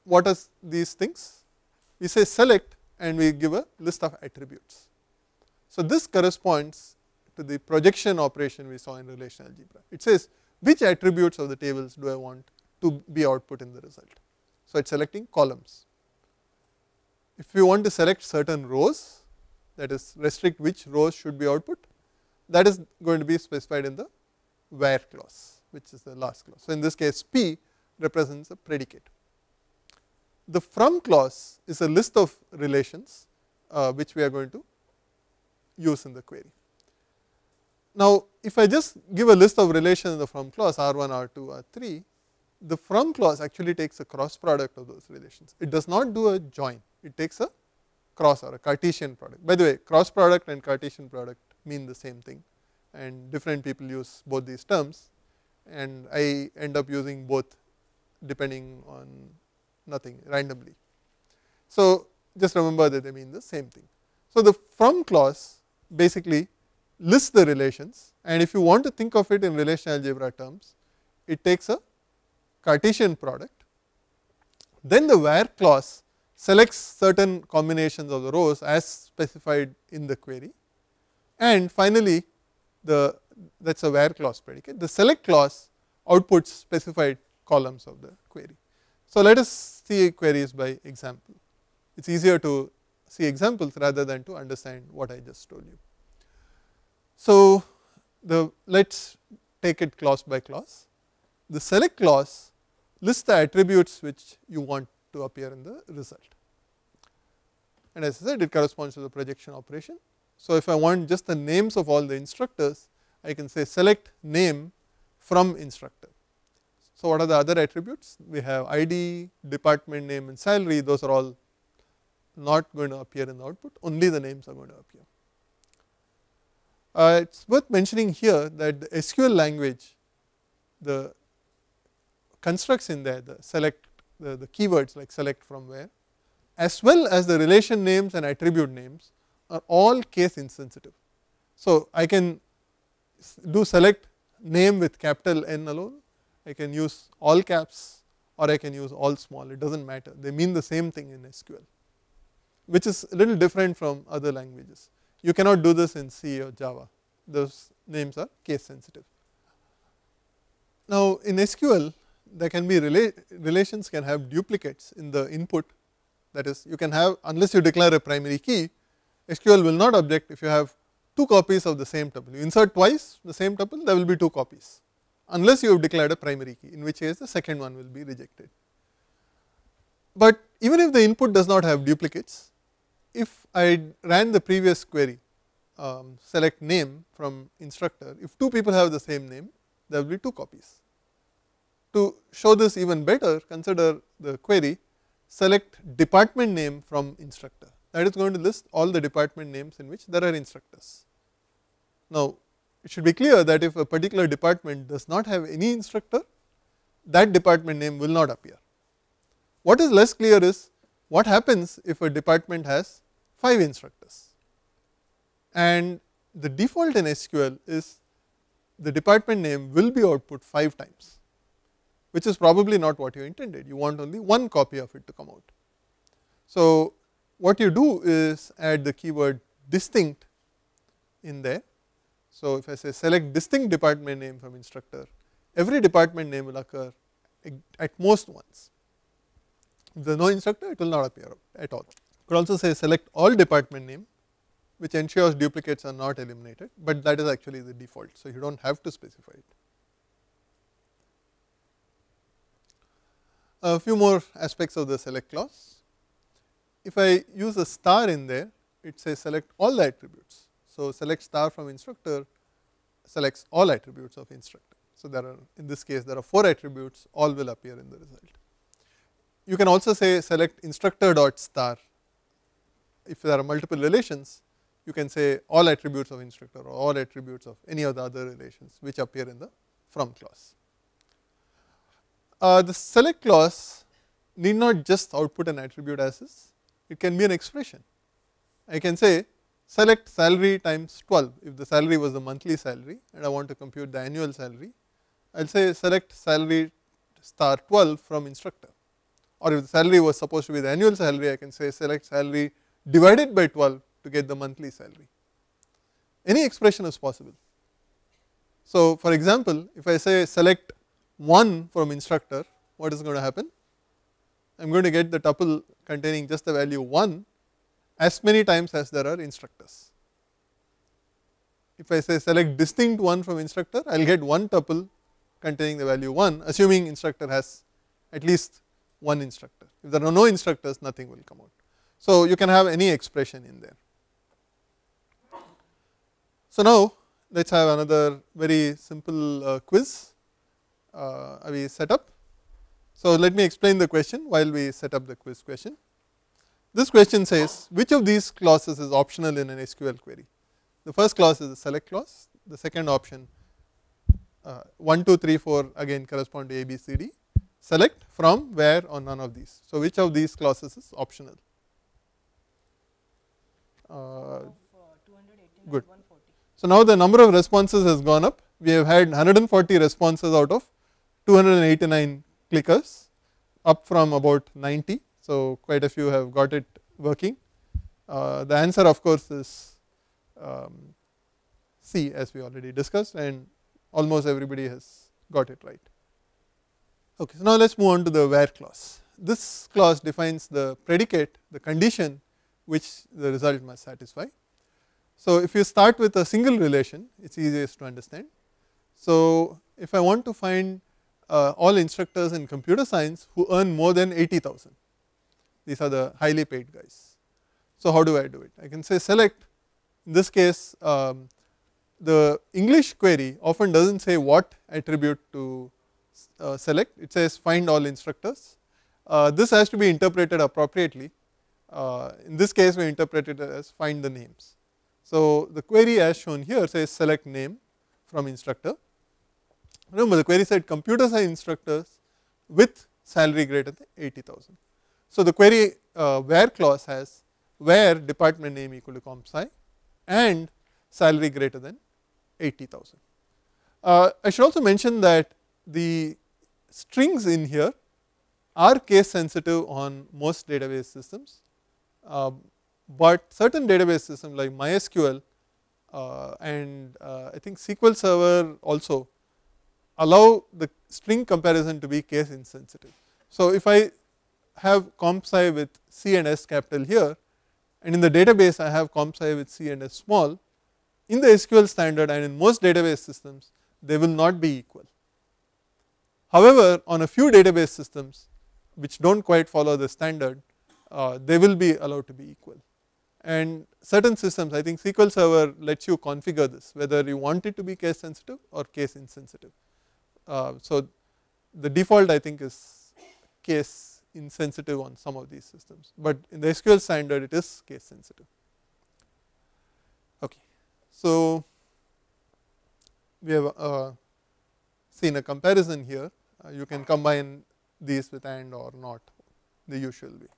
what are these things? We say select and we give a list of attributes. So this corresponds to the projection operation we saw in relational algebra. It says which attributes of the tables do I want to be output in the result. So it's selecting columns. If you want to select certain rows, that is restrict which rows should be output, that is going to be specified in the where clause, which is the last clause. So in this case P represents a predicate. The from clause is a list of relations which we are going to use in the query. Now if I just give a list of relations in the from clause R1, R2, R3, the from clause actually takes a cross product of those relations. It does not do a join, it takes a cross or a Cartesian product. By the way, cross product and Cartesian product mean the same thing and different people use both these terms, and I end up using both depending on nothing randomly. So just remember that they mean the same thing. So the from clause basically lists the relations, and if you want to think of it in relational algebra terms, it takes a Cartesian product. Then the where clause selects certain combinations of the rows as specified in the query, and finally that is a where clause predicate. The select clause outputs specified columns of the query. So let us see queries by example. It is easier to see examples rather than to understand what I just told you. So let us take it clause by clause. The select clause lists the attributes which you want to appear in the result, and as I said it corresponds to the projection operation. So if I want just the names of all the instructors, I can say select name from instructor. So what are the other attributes? We have ID, department name and salary. Those are all not going to appear in the output, only the names are going to appear. It is worth mentioning here that the SQL language, the constructs in there, the select, the keywords like select from where, as well as the relation names and attribute names are all case insensitive. So I can do select name with capital N alone, I can use all caps or I can use all small, it does not matter, they mean the same thing in SQL, which is a little different from other languages. You cannot do this in C or Java, those names are case sensitive. Now in SQL there can be relations can have duplicates in the input, that is you can have, unless you declare a primary key, SQL will not object if you have two copies of the same tuple. You insert twice the same tuple, there will be two copies unless you have declared a primary key, in which case the second one will be rejected. But even if the input does not have duplicates, if I ran the previous query select name from instructor, if two people have the same name there will be two copies. To show this even better, consider the query select department name from instructor, that is going to list all the department names in which there are instructors. Now it should be clear that if a particular department does not have any instructor, that department name will not appear. What is less clear is what happens if a department has 5 instructors, and the default in SQL is the department name will be output 5 times, which is probably not what you intended, you want only one copy of it to come out. So what you do is add the keyword distinct in there. So if I say select distinct department name from instructor, every department name will occur at most once. If there is no instructor, it will not appear at all. You could also say select all department name, which ensures duplicates are not eliminated, but that is actually the default, so you do not have to specify it. A few more aspects of the select clause. If I use a star in there, it says select all the attributes. So select star from instructor selects all attributes of instructor. So there are, in this case there are 4 attributes, all will appear in the result. You can also say select instructor dot star. If there are multiple relations, you can say all attributes of instructor or all attributes of any of the other relations which appear in the from clause. The select clause need not just output an attribute as is, it can be an expression. I can say select salary times 12, if the salary was the monthly salary and I want to compute the annual salary, I will say select salary star 12 from instructor, or if the salary was supposed to be the annual salary, I can say select salary divided by 12 to get the monthly salary. Any expression is possible. So, for example, if I say select 1 from instructor, what is going to happen? I am going to get the tuple containing just the value 1 as many times as there are instructors. If I say select distinct 1 from instructor, I will get 1 tuple containing the value 1, assuming instructor has at least 1 instructor. If there are no instructors, nothing will come out. So, you can have any expression in there. So, now let us have another very simple quiz we set up. So, let me explain the question while we set up the quiz question. This question says, which of these clauses is optional in an SQL query? The first clause is the select clause, the second option 1, 2, 3, 4 again correspond to A, B, C, D. Select from, where, or none of these. So, which of these clauses is optional? Good. So, now the number of responses has gone up. We have had 140 responses out of 289 clickers, up from about 90. So, quite a few have got it working. The answer of course is C, as we already discussed, and almost everybody has got it right. Okay, so now let us move on to the where clause. This clause defines the predicate, the condition which the result must satisfy. So, if you start with a single relation, it is easiest to understand. So, if I want to find all instructors in computer science who earn more than 80,000. These are the highly paid guys. So, how do I do it? I can say select, in this case the English query often does not say what attribute to select, it says find all instructors. This has to be interpreted appropriately. In this case we interpret it as find the names. So, the query as shown here says select name from instructor. Remember the query said computer science instructors with salary greater than 80,000. So, the query where clause has where department name equal to comp sci and salary greater than 80,000. I should also mention that the strings in here are case sensitive on most database systems, but certain database systems like MySQL and I think SQL Server also allow the string comparison to be case insensitive. So, if I have comp sci with C and S capital here, and in the database I have comp sci with C and S small, in the SQL standard and in most database systems they will not be equal. However, on a few database systems which do not quite follow the standard, they will be allowed to be equal. And certain systems, I think SQL Server lets you configure this, whether you want it to be case sensitive or case insensitive. So, the default I think is case insensitive on some of these systems, but in the SQL standard it is case sensitive. Okay. So, we have seen a comparison here, you can combine these with and or not, the usual way.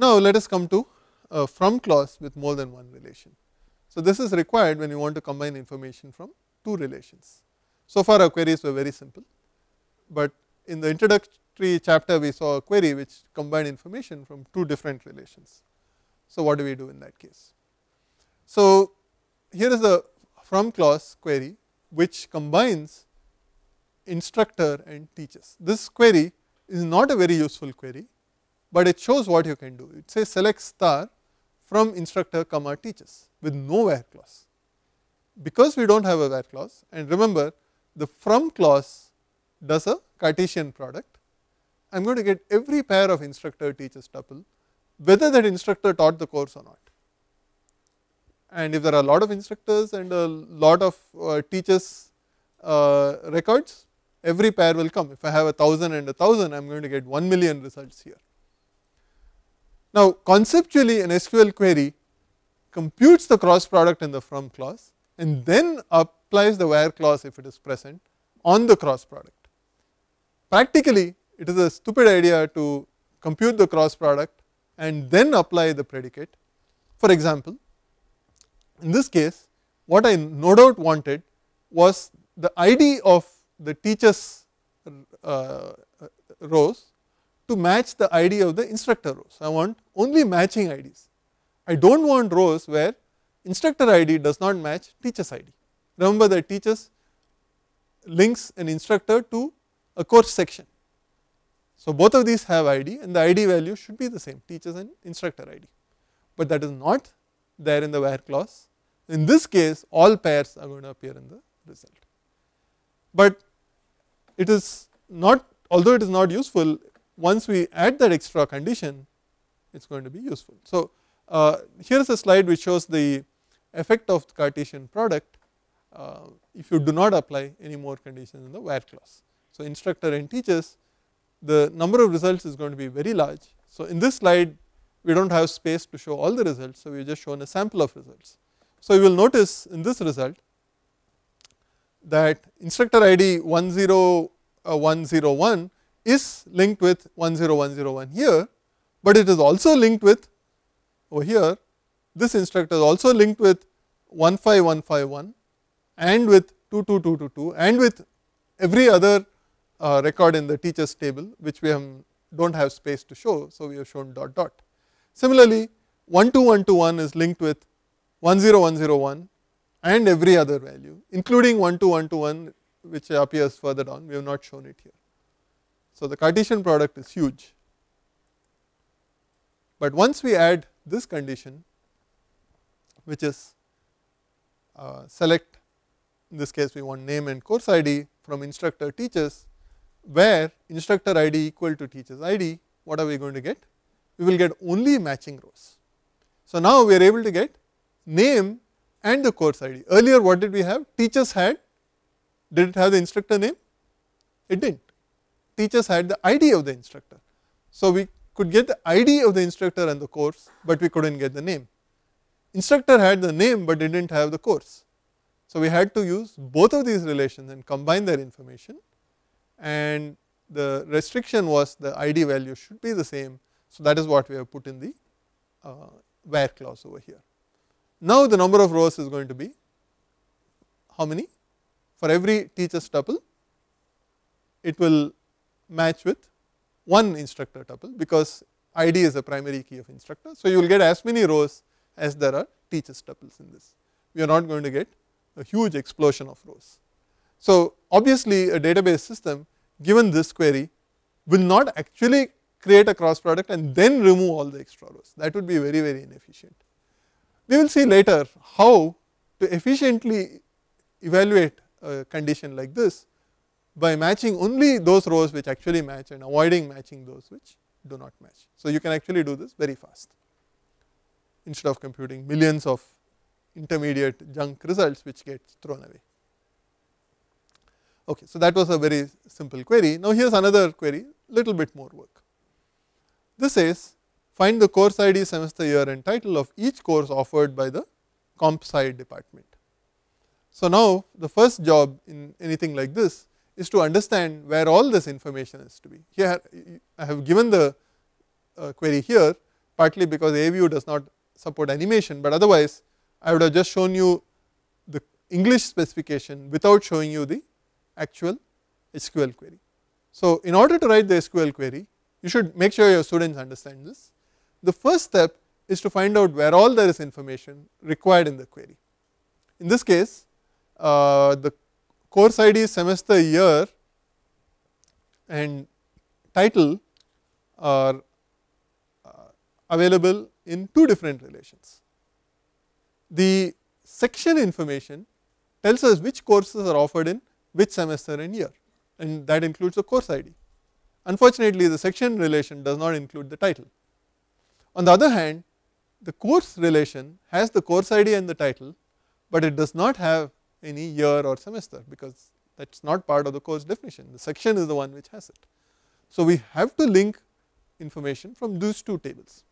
Now, let us come to a from clause with more than one relation. So, this is required when you want to combine information from two relations. So far our queries were very simple, but in the introductory chapter we saw a query which combined information from two different relations. So, what do we do in that case? So, here is the from clause query which combines instructor and teachers. This query is not a very useful query, but it shows what you can do. It says select star from instructor comma teachers with no where clause. Because we do not have a where clause, and remember the from clause does a Cartesian product, I am going to get every pair of instructor teachers tuple whether that instructor taught the course or not. And if there are a lot of instructors and a lot of teachers records, every pair will come. If I have 1000 and 1000, I am going to get 1 million results here. Now, conceptually an SQL query computes the cross product in the from clause and then applies the where clause if it is present on the cross product. Practically it is a stupid idea to compute the cross product and then apply the predicate. For example, in this case what I no doubt wanted was the ID of the teacher's rows to match the ID of the instructor rows. I want only matching IDs. I do not want rows where instructor ID does not match teacher's ID. Remember that teachers links an instructor to a course section. So, both of these have ID and the ID value should be the same, teachers and instructor ID, but that is not there in the where clause. In this case, all pairs are going to appear in the result. But it is not, although it is not useful, once we add that extra condition, it is going to be useful. So, here is a slide which shows the effect of the Cartesian product if you do not apply any more conditions in the where clause. So, instructor and teachers, the number of results is going to be very large. So, in this slide we do not have space to show all the results. So, we have just shown a sample of results. So, you will notice in this result that instructor ID 10101 is linked with 10101 here, but it is also linked with over here. This instructor is also linked with 15151 and with 22222 and with every other record in the teachers table, which we do not have space to show. So, we have shown dot dot. Similarly, 12121 is linked with 10101 and every other value, including 12121, which appears further down. We have not shown it here. So, the Cartesian product is huge, but once we add this condition, which is select, in this case we want name and course ID from instructor teachers, where instructor ID equal to teachers ID, what are we going to get? We will get only matching rows. So, now we are able to get name and the course ID. Earlier what did we have? Teachers had, did it have the instructor name? It did not. Teachers had the ID of the instructor. So, we could get the ID of the instructor and the course, but we could not get the name. Instructor had the name, but did not have the course. So, we had to use both of these relations and combine their information, and the restriction was the ID value should be the same. So, that is what we have put in the where clause over here. Now, the number of rows is going to be how many? For every teacher's tuple, it will match with one instructor tuple, because ID is the primary key of instructor. So, you will get as many rows as there are teacher's tuples in this. We are not going to get a huge explosion of rows. So, obviously, a database system given this query will not actually create a cross product and then remove all the extra rows. That would be very, very inefficient. We will see later how to efficiently evaluate a condition like this by matching only those rows which actually match and avoiding matching those which do not match. So, you can actually do this very fast instead of computing millions of intermediate junk results which gets thrown away. Okay, so, that was a very simple query. Now, here is another query, little bit more work. This says find the course ID, semester, year and title of each course offered by the comp sci department. So, now the first job in anything like this is to understand where all this information is to be. Here I have given the query here, partly because A-VIEW does not support animation, but otherwise I would have just shown you the English specification without showing you the actual SQL query. So, in order to write the SQL query, you should make sure your students understand this. The first step is to find out where all there is information required in the query. In this case, the course ID, semester, year and title are available in two different relations. The section information tells us which courses are offered in which semester and year, and that includes the course ID. Unfortunately, the section relation does not include the title. On the other hand, the course relation has the course ID and the title, but it does not have any year or semester, because that is not part of the course definition. The section is the one which has it. So, we have to link information from these two tables.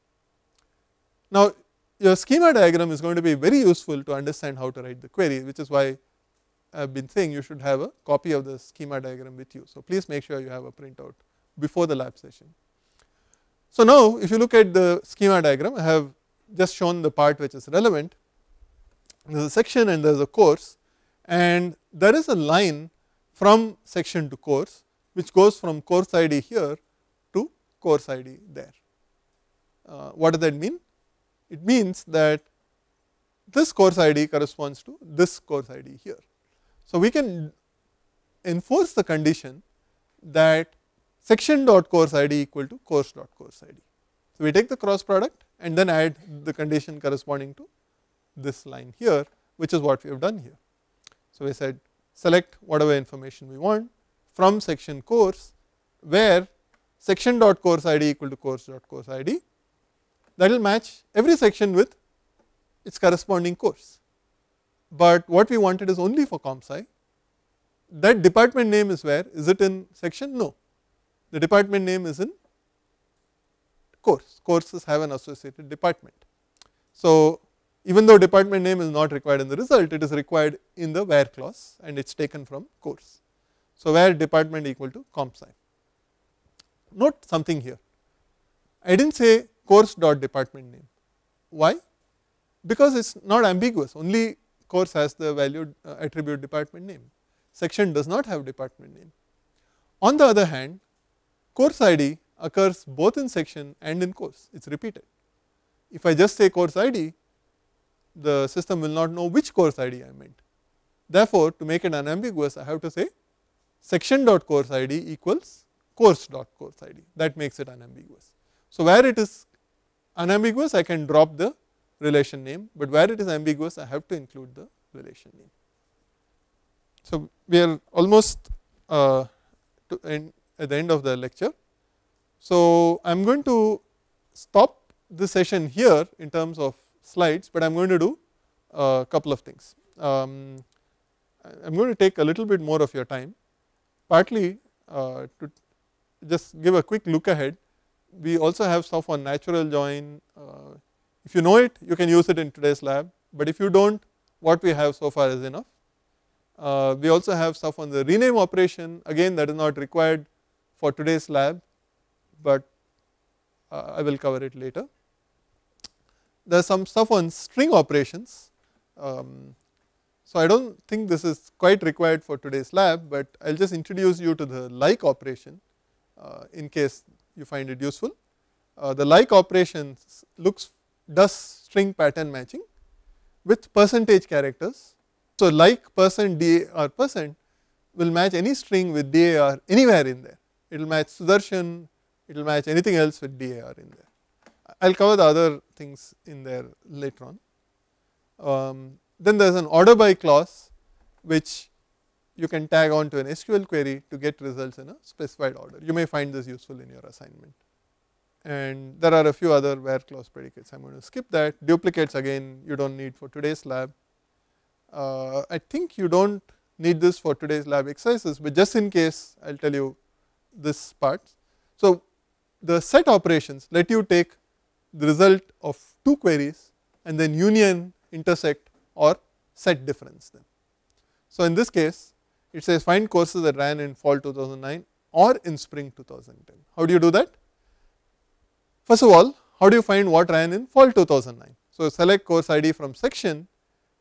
Now, your schema diagram is going to be very useful to understand how to write the query, which is why I have been saying you should have a copy of the schema diagram with you. So, please make sure you have a printout before the lab session. So, now if you look at the schema diagram, I have just shown the part which is relevant. There is a section and there is a course, and there is a line from section to course which goes from course ID here to course ID there. What does that mean? It means that this course ID corresponds to this course ID here. So, we can enforce the condition that section dot course ID equal to course dot course ID. So, we take the cross product and then add the condition corresponding to this line here, which is what we have done here. So, we said select whatever information we want from section course, where section dot course ID equal to course dot course ID, that will match every section with its corresponding course. But what we wanted is only for comp sci. That department name is where? Is it in section? No, the department name is in course. Courses have an associated department. So, even though department name is not required in the result, it is required in the where clause and it is taken from course. So, where department equal to comp sci. Note something here, I did not say course dot department name. Why? Because it is not ambiguous, only course has the value attribute department name, section does not have department name. On the other hand, course ID occurs both in section and in course, it is repeated. If I just say course ID, the system will not know which course ID I meant. Therefore, to make it unambiguous, I have to say section dot course ID equals course dot course ID, that makes it unambiguous. So, where it is unambiguous, I can drop the relation name, but where it is ambiguous, I have to include the relation name. So, we are almost at the end of the lecture. So, I am going to stop this session here in terms of slides, but I am going to do a couple of things. I am going to take a little bit more of your time, partly to just give a quick look ahead. We also have stuff on natural join. If you know it, you can use it in today's lab, but if you do not, what we have so far is enough. We also have stuff on the rename operation, again that is not required for today's lab, but I will cover it later. There is some stuff on string operations, so I do not think this is quite required for today's lab, but I will just introduce you to the like operation in case you find it useful. The like operation does string pattern matching with percentage characters. So, like %DAR % will match any string with DAR anywhere in there. It will match Sudarshan, it will match anything else with DAR in there. I will cover the other things in there later on. Then there is an order by clause which you can tag on to an SQL query to get results in a specified order. You may find this useful in your assignment. And there are a few other where clause predicates, I am going to skip that. Duplicates again you do not need for today's lab. I think you do not need this for today's lab exercises, but just in case I will tell you this part. So, the set operations let you take the result of two queries and then union, intersect or set difference them. So, in this case it says find courses that ran in fall 2009 or in spring 2010. How do you do that? First of all, how do you find what ran in fall 2009? So, select course ID from section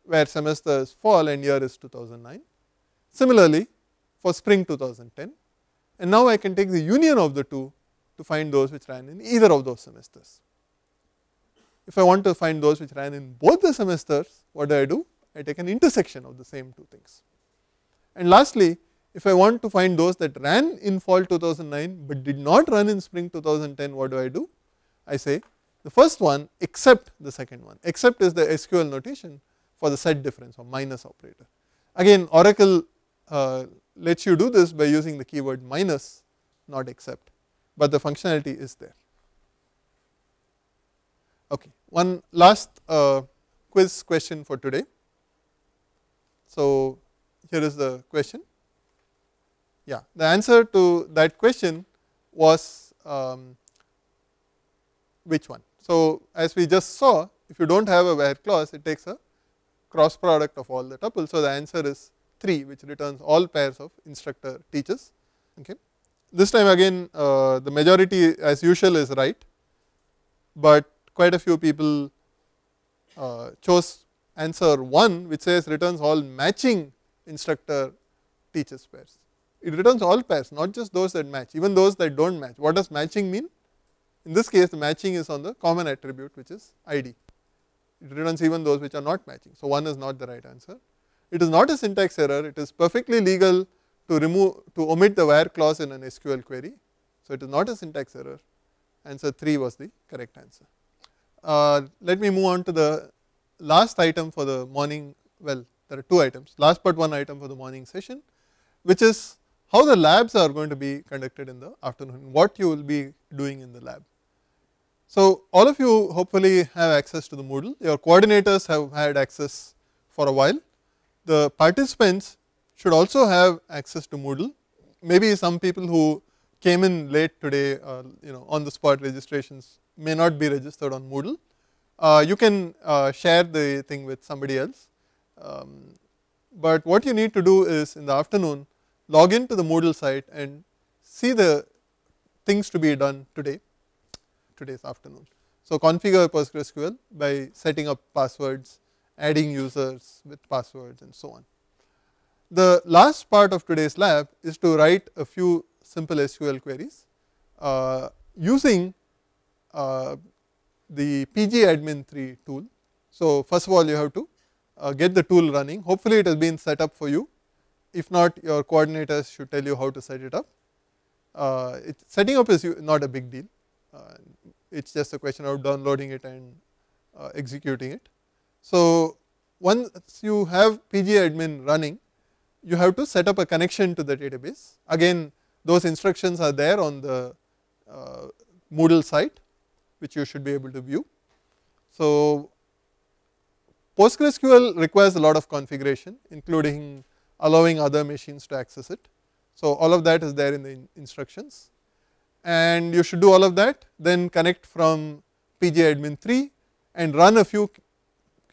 where semester is fall and year is 2009. Similarly, for spring 2010, and now I can take the union of the two to find those which ran in either of those semesters. If I want to find those which ran in both the semesters, what do? I take an intersection of the same two things. And lastly, if I want to find those that ran in fall 2009, but did not run in spring 2010, what do? I say the first one except the second one. Except is the SQL notation for the set difference or minus operator. Again, Oracle lets you do this by using the keyword minus, not except, but the functionality is there. Okay, one last quiz question for today. So, here is the question. Yeah, the answer to that question was which one. So, as we just saw, if you do not have a where clause, it takes a cross product of all the tuples. So, the answer is 3, which returns all pairs of instructor teachers. Okay. This time again the majority as usual is right, but quite a few people chose answer 1, which says returns all matching instructor teaches pairs. It returns all pairs, not just those that match, even those that do not match. What does matching mean? In this case, the matching is on the common attribute, which is ID. It returns even those which are not matching. So, 1 is not the right answer. It is not a syntax error. It is perfectly legal to omit the where clause in an SQL query. So, it is not a syntax error. Answer 3 was the correct answer. Let me move on to the last item for the morning. Well, there are 2 items, last but one item for the morning session, which is how the labs are going to be conducted in the afternoon, what you will be doing in the lab. So, all of you hopefully have access to the Moodle. Your coordinators have had access for a while. The participants should also have access to Moodle. Maybe some people who came in late today, on the spot registrations may not be registered on Moodle. You can share the thing with somebody else. But what you need to do is in the afternoon, log into the Moodle site and see the things to be done today's afternoon. So, configure PostgreSQL by setting up passwords, adding users with passwords and so on. The last part of today's lab is to write a few simple SQL queries using the pgAdmin III tool. So, first of all you have to get the tool running. Hopefully, it has been set up for you. If not, your coordinators should tell you how to set it up. Setting up is not a big deal. It is just a question of downloading it and executing it. So, once you have pgAdmin running, you have to set up a connection to the database. Again, those instructions are there on the Moodle site, which you should be able to view. So, PostgreSQL requires a lot of configuration, including allowing other machines to access it. So, all of that is there in the instructions. And you should do all of that, then connect from pgAdmin 3 and run a few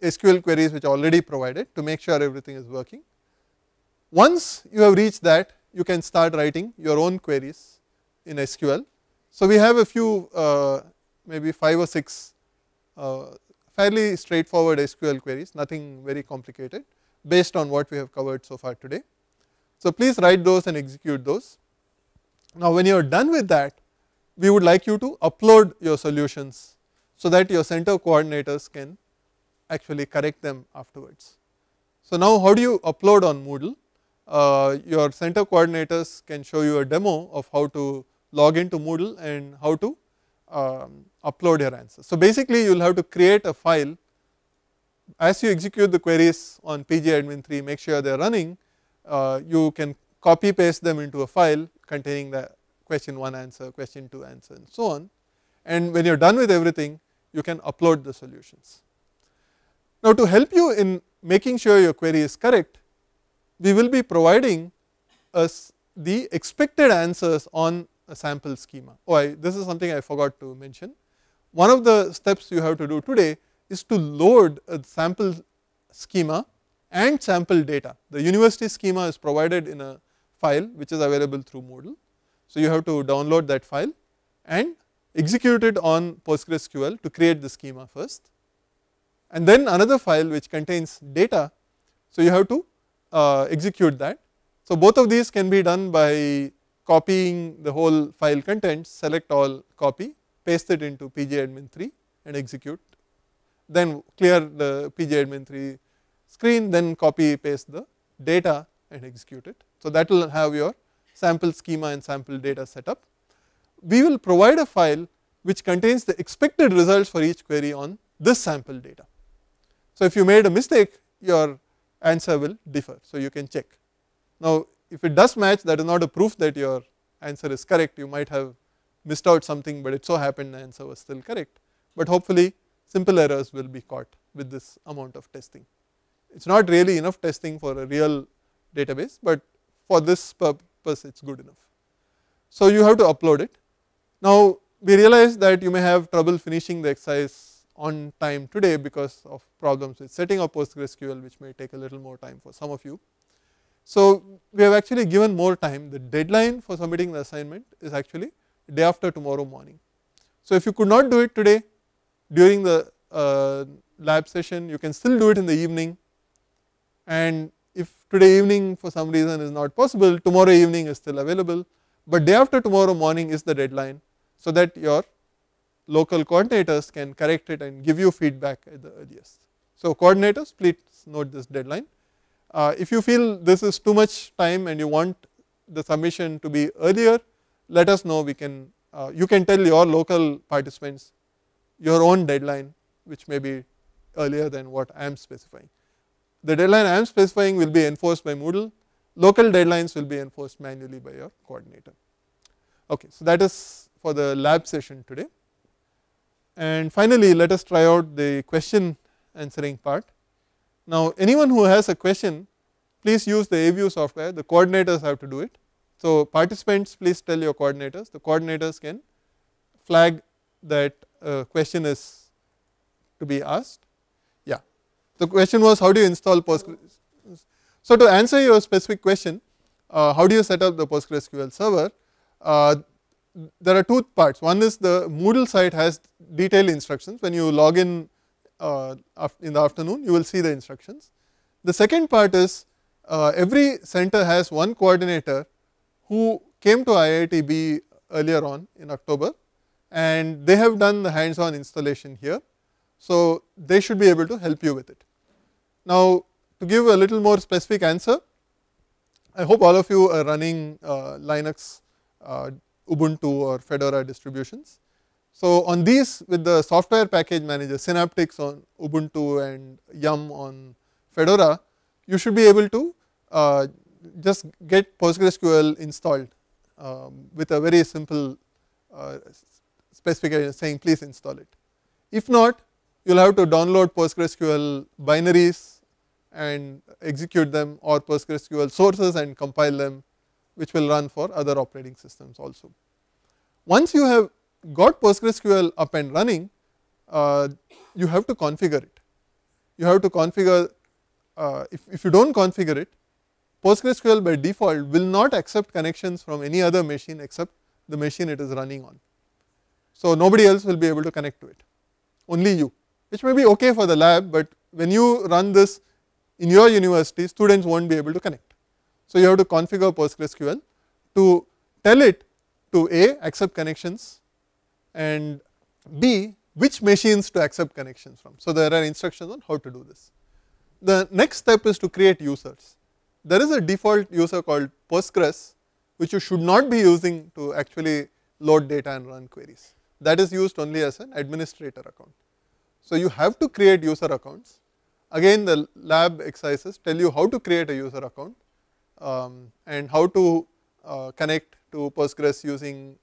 SQL queries which are already provided to make sure everything is working. Once you have reached that, you can start writing your own queries in SQL. So, we have a few maybe 5 or 6 fairly straightforward SQL queries, nothing very complicated based on what we have covered so far today. So, please write those and execute those. Now, when you are done with that, we would like you to upload your solutions, so that your center coordinators can actually correct them afterwards. So, now how do you upload on Moodle? Your center coordinators can show you a demo of how to log into Moodle and how to upload your answers. So, basically you will have to create a file. As you execute the queries on pgAdmin 3, make sure they are running, you can copy paste them into a file containing the question 1 answer, question 2 answer and so on. And when you are done with everything, you can upload the solutions. Now, to help you in making sure your query is correct, we will be providing us the expected answers on a sample schema. This is something I forgot to mention. One of the steps you have to do today is to load a sample schema and sample data. The university schema is provided in a file which is available through Moodle. So, you have to download that file and execute it on PostgreSQL to create the schema first. And then another file which contains data. So, you have to execute that. So, both of these can be done by copying the whole file contents, select all, copy, paste it into pgAdmin 3 and execute. Then clear the pgAdmin 3 screen, then copy paste the data and execute it. So, that will have your sample schema and sample data set up. We will provide a file which contains the expected results for each query on this sample data. So, if you made a mistake, your answer will differ. So, you can check. Now, if it does match, that is not a proof that your answer is correct. You might have missed out something, but it so happened the answer was still correct. But hopefully, simple errors will be caught with this amount of testing. It is not really enough testing for a real database, but for this purpose it is good enough. So, you have to upload it. Now, we realize that you may have trouble finishing the exercise on time today because of problems with setting up PostgreSQL, which may take a little more time for some of you. So, we have actually given more time. The deadline for submitting the assignment is actually day after tomorrow morning. So, if you could not do it today during the lab session, you can still do it in the evening and if today evening for some reason is not possible, tomorrow evening is still available, but day after tomorrow morning is the deadline, so that your local coordinators can correct it and give you feedback at the earliest. So coordinators, please note this deadline. If you feel this is too much time and you want the submission to be earlier, let us know. We can you can tell your local participants your own deadline, which may be earlier than what I am specifying. The deadline I am specifying will be enforced by Moodle. Local deadlines will be enforced manually by your coordinator. Okay, so that is for the lab session today. And finally, let us try out the question answering part. Now, anyone who has a question, please use the A-VIEW software. The coordinators have to do it. So participants, please tell your coordinators. The coordinators can flag that a question is to be asked. Yeah, the question was, how do you install PostgreSQL? So to answer your specific question, how do you set up the PostgreSQL server? There are two parts. One is the Moodle site has detailed instructions. When you log in the afternoon, you will see the instructions. The second part is every center has one coordinator who came to IITB earlier on in October, and they have done the hands-on installation here. So they should be able to help you with it. Now, to give a little more specific answer, I hope all of you are running Linux, Ubuntu or Fedora distributions. So on these, with the software package manager Synaptics on Ubuntu and YUM on Fedora, you should be able to just get PostgreSQL installed with a very simple specification saying please install it. If not, you will have to download PostgreSQL binaries and execute them, or PostgreSQL sources and compile them, which will run for other operating systems also. Once you have got PostgreSQL up and running, you have to configure it. You have to configure, if you do not configure it, PostgreSQL by default will not accept connections from any other machine except the machine it is running on. So nobody else will be able to connect to it, only you, which may be okay for the lab, but when you run this in your university, students won't be able to connect. So you have to configure PostgreSQL to tell it to A, accept connections, and B, which machines to accept connections from. So there are instructions on how to do this. The next step is to create users. There is a default user called Postgres, which you should not be using to actually load data and run queries. That is used only as an administrator account. So you have to create user accounts. Again, the lab exercises tell you how to create a user account and how to connect to Postgres using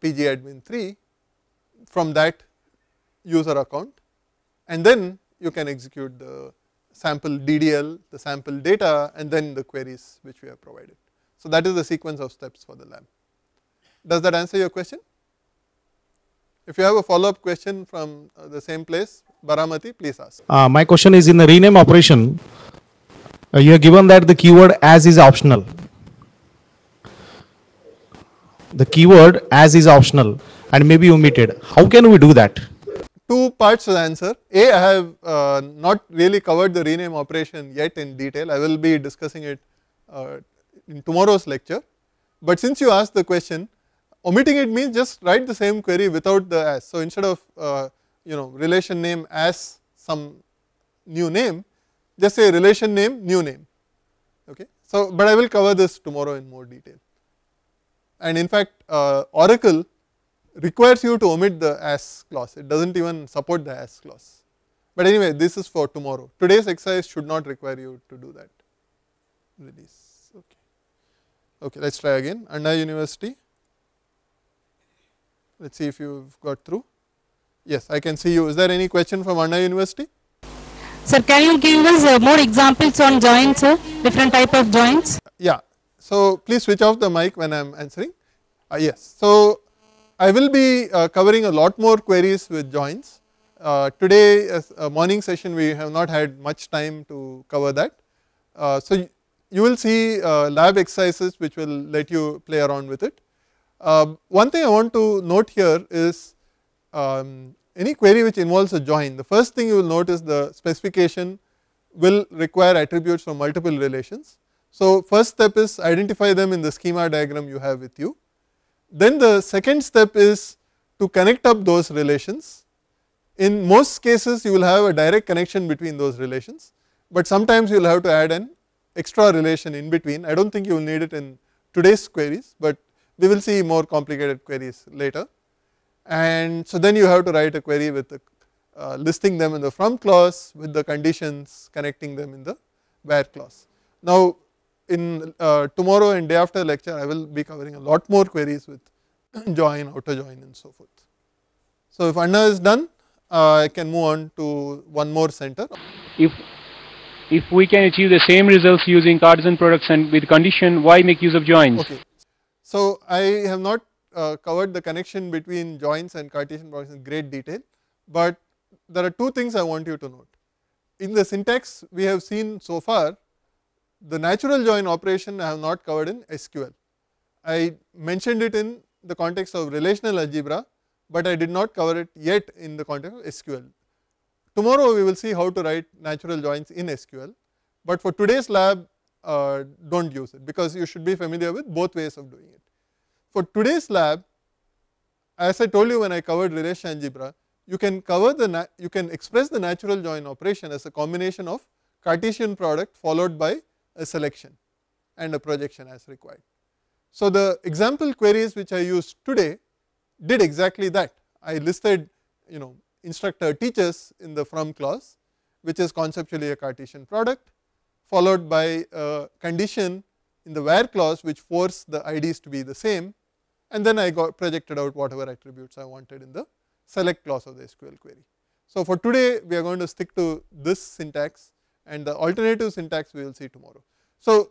pgAdmin 3 from that user account, and then you can execute the sample DDL, the sample data, and then the queries which we have provided. So that is the sequence of steps for the lab. Does that answer your question? If you have a follow up question from the same place, Baramati, please ask. My question is, in the rename operation, you are given that the keyword as is optional. The keyword as is optional and may be omitted. How can we do that? Two parts to the answer. A, I have not really covered the rename operation yet in detail. I will be discussing it in tomorrow's lecture. But since you asked the question, omitting it means just write the same query without the as. So instead of relation name as some new name, just say relation name new name. Okay. So, but I will cover this tomorrow in more detail. And in fact, Oracle requires you to omit the as clause. It does not even support the as clause. But anyway, this is for tomorrow. Today's exercise should not require you to do that. Release. Okay. Okay, let's try again. Anna University. Let's see if you've got through. Yes, I can see you. Is there any question from Anna University? Sir, can you give us more examples on joins, sir? Different type of joins? Yeah. So please switch off the mic when I am answering. Yes. So I will be covering a lot more queries with joins. Today as a morning session, we have not had much time to cover that. So you will see lab exercises which will let you play around with it. One thing I want to note here is any query which involves a join, the first thing you will note is the specification will require attributes from multiple relations. So, first step is identify them in the schema diagram you have with you. Then the second step is to connect up those relations. In most cases you will have a direct connection between those relations, but sometimes you will have to add an extra relation in between. I do not think you will need it in today's queries, but we will see more complicated queries later. And so, then you have to write a query with the, listing them in the from clause with the conditions connecting them in the where clause. Now, in tomorrow and day after lecture, I will be covering a lot more queries with join, auto join and so forth. So, if Anna is done, I can move on to one more center. If we can achieve the same results using Cartesian products and with condition, why make use of joins? Okay. So, I have not covered the connection between joins and Cartesian products in great detail, but there are two things I want you to note. In the syntax we have seen so far, the natural join operation I have not covered in SQL. I mentioned it in the context of relational algebra, but I did not cover it yet in the context of SQL. Tomorrow we will see how to write natural joins in SQL, but for today's lab do not use it, because you should be familiar with both ways of doing it. For today's lab, as I told you when I covered relational algebra, you can express the natural join operation as a combination of Cartesian product followed by a selection and a projection as required. So, the example queries which I used today did exactly that. I listed, you know, instructor teaches in the from clause, which is conceptually a Cartesian product, followed by a condition in the where clause which forced the IDs to be the same, and then I got projected out whatever attributes I wanted in the select clause of the SQL query. So, for today we are going to stick to this syntax, and the alternative syntax we will see tomorrow. So,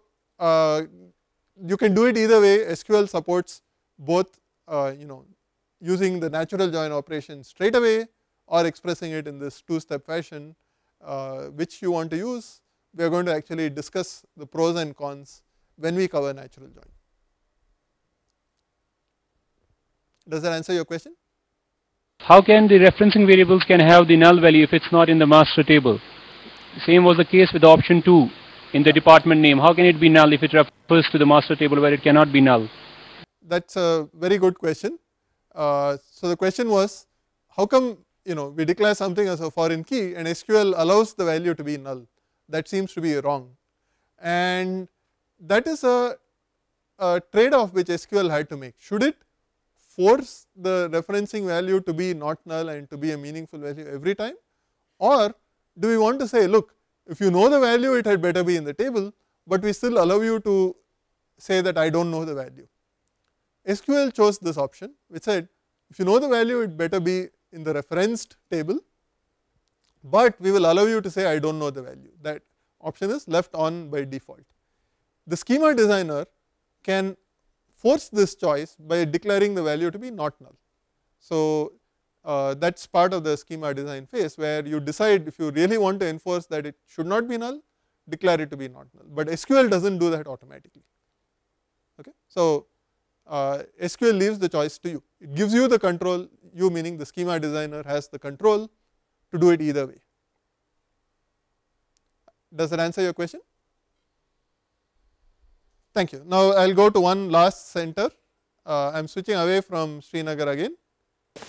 you can do it either way. SQL supports both using the natural join operation straight away or expressing it in this two-step fashion, which you want to use. We are going to actually discuss the pros and cons when we cover natural join. Does that answer your question? How can the referencing variables can have the null value if it is not in the master table? Same was the case with the option 2 in the department name. How can it be null if it refers to the master table where it cannot be null? That is a very good question. So, the question was, how come we declare something as a foreign key and SQL allows the value to be null? That seems to be wrong, and that is a trade off which SQL had to make. Should it force the referencing value to be not null and to be a meaningful value every time, or do we want to say, look, if you know the value it had better be in the table, but we still allow you to say that I do not know the value? SQL chose this option which said, if you know the value it better be in the referenced table, but we will allow you to say I do not know the value. That option is left on by default. The schema designer can force this choice by declaring the value to be not null. So, that is part of the schema design phase where you decide if you really want to enforce that it should not be null, declare it to be not null, but SQL does not do that automatically. Okay. So, SQL leaves the choice to you. It gives you the control, you meaning the schema designer has the control to do it either way. Does that answer your question? Thank you. Now, I will go to one last center. I am switching away from Srinagar again.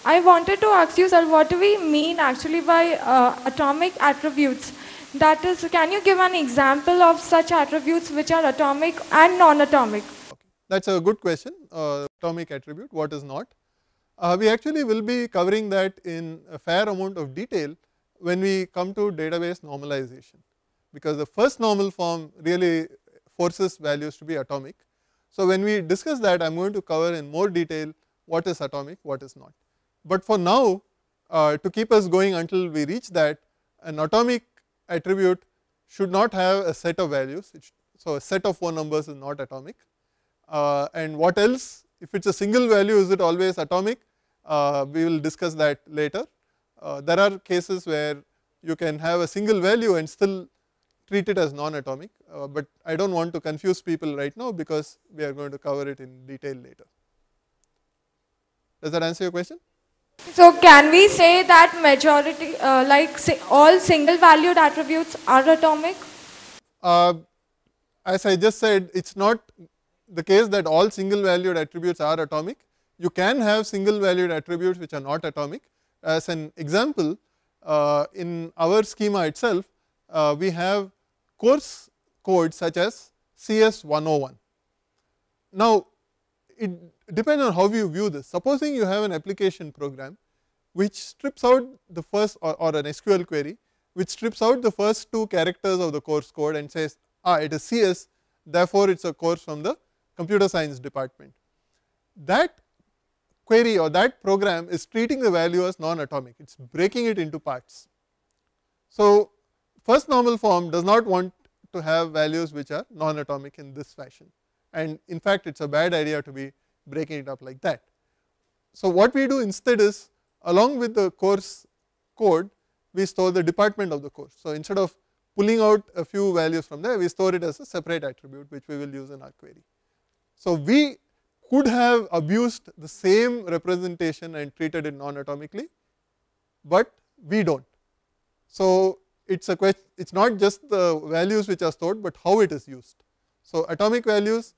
I wanted to ask you, sir, what do we mean actually by atomic attributes? That is, can you give an example of such attributes which are atomic and non-atomic? Okay. That is a good question. Atomic attribute, what is not? We actually will be covering that in a fair amount of detail when we come to database normalization, because the first normal form really forces values to be atomic. So, when we discuss that, I am going to cover in more detail what is atomic, what is not. But for now, to keep us going until we reach that, an atomic attribute should not have a set of values. So, a set of 4 numbers is not atomic. And what else? If it is a single value, is it always atomic? We will discuss that later. There are cases where you can have a single value and still treat it as non-atomic, but I do not want to confuse people right now because we are going to cover it in detail later. Does that answer your question? So can we say that majority, all single-valued attributes are atomic? As I just said, it's not the case that all single-valued attributes are atomic. You can have single-valued attributes which are not atomic. As an example, in our schema itself, we have course code such as CS101. Now, it depends on how you view this. Supposing you have an application program which strips out the first or an SQL query which strips out the first two characters of the course code and says, it is CS, therefore it's a course from the computer science department. That query or that program is treating the value as non-atomic, it's breaking it into parts. So first normal form does not want to have values which are non-atomic in this fashion, and in fact it's a bad idea to be breaking it up like that. So what we do instead is, along with the course code, we store the department of the course. So instead of pulling out a few values from there, we store it as a separate attribute which we will use in our query. So we could have abused the same representation and treated it non-atomically, but we don't. So it's a question, it's not just the values which are stored, but how it is used. So atomic values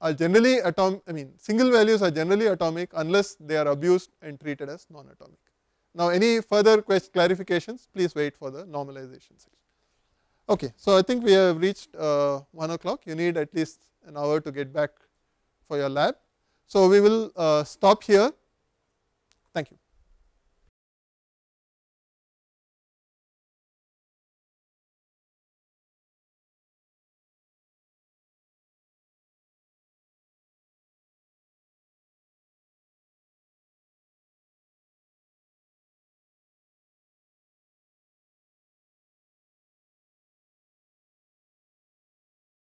are generally atomic, single values are generally atomic unless they are abused and treated as non-atomic. Now any further clarifications, please wait for the normalization section. Okay, so I think we have reached 1 o'clock. You need at least an hour to get back for your lab. So we will stop here.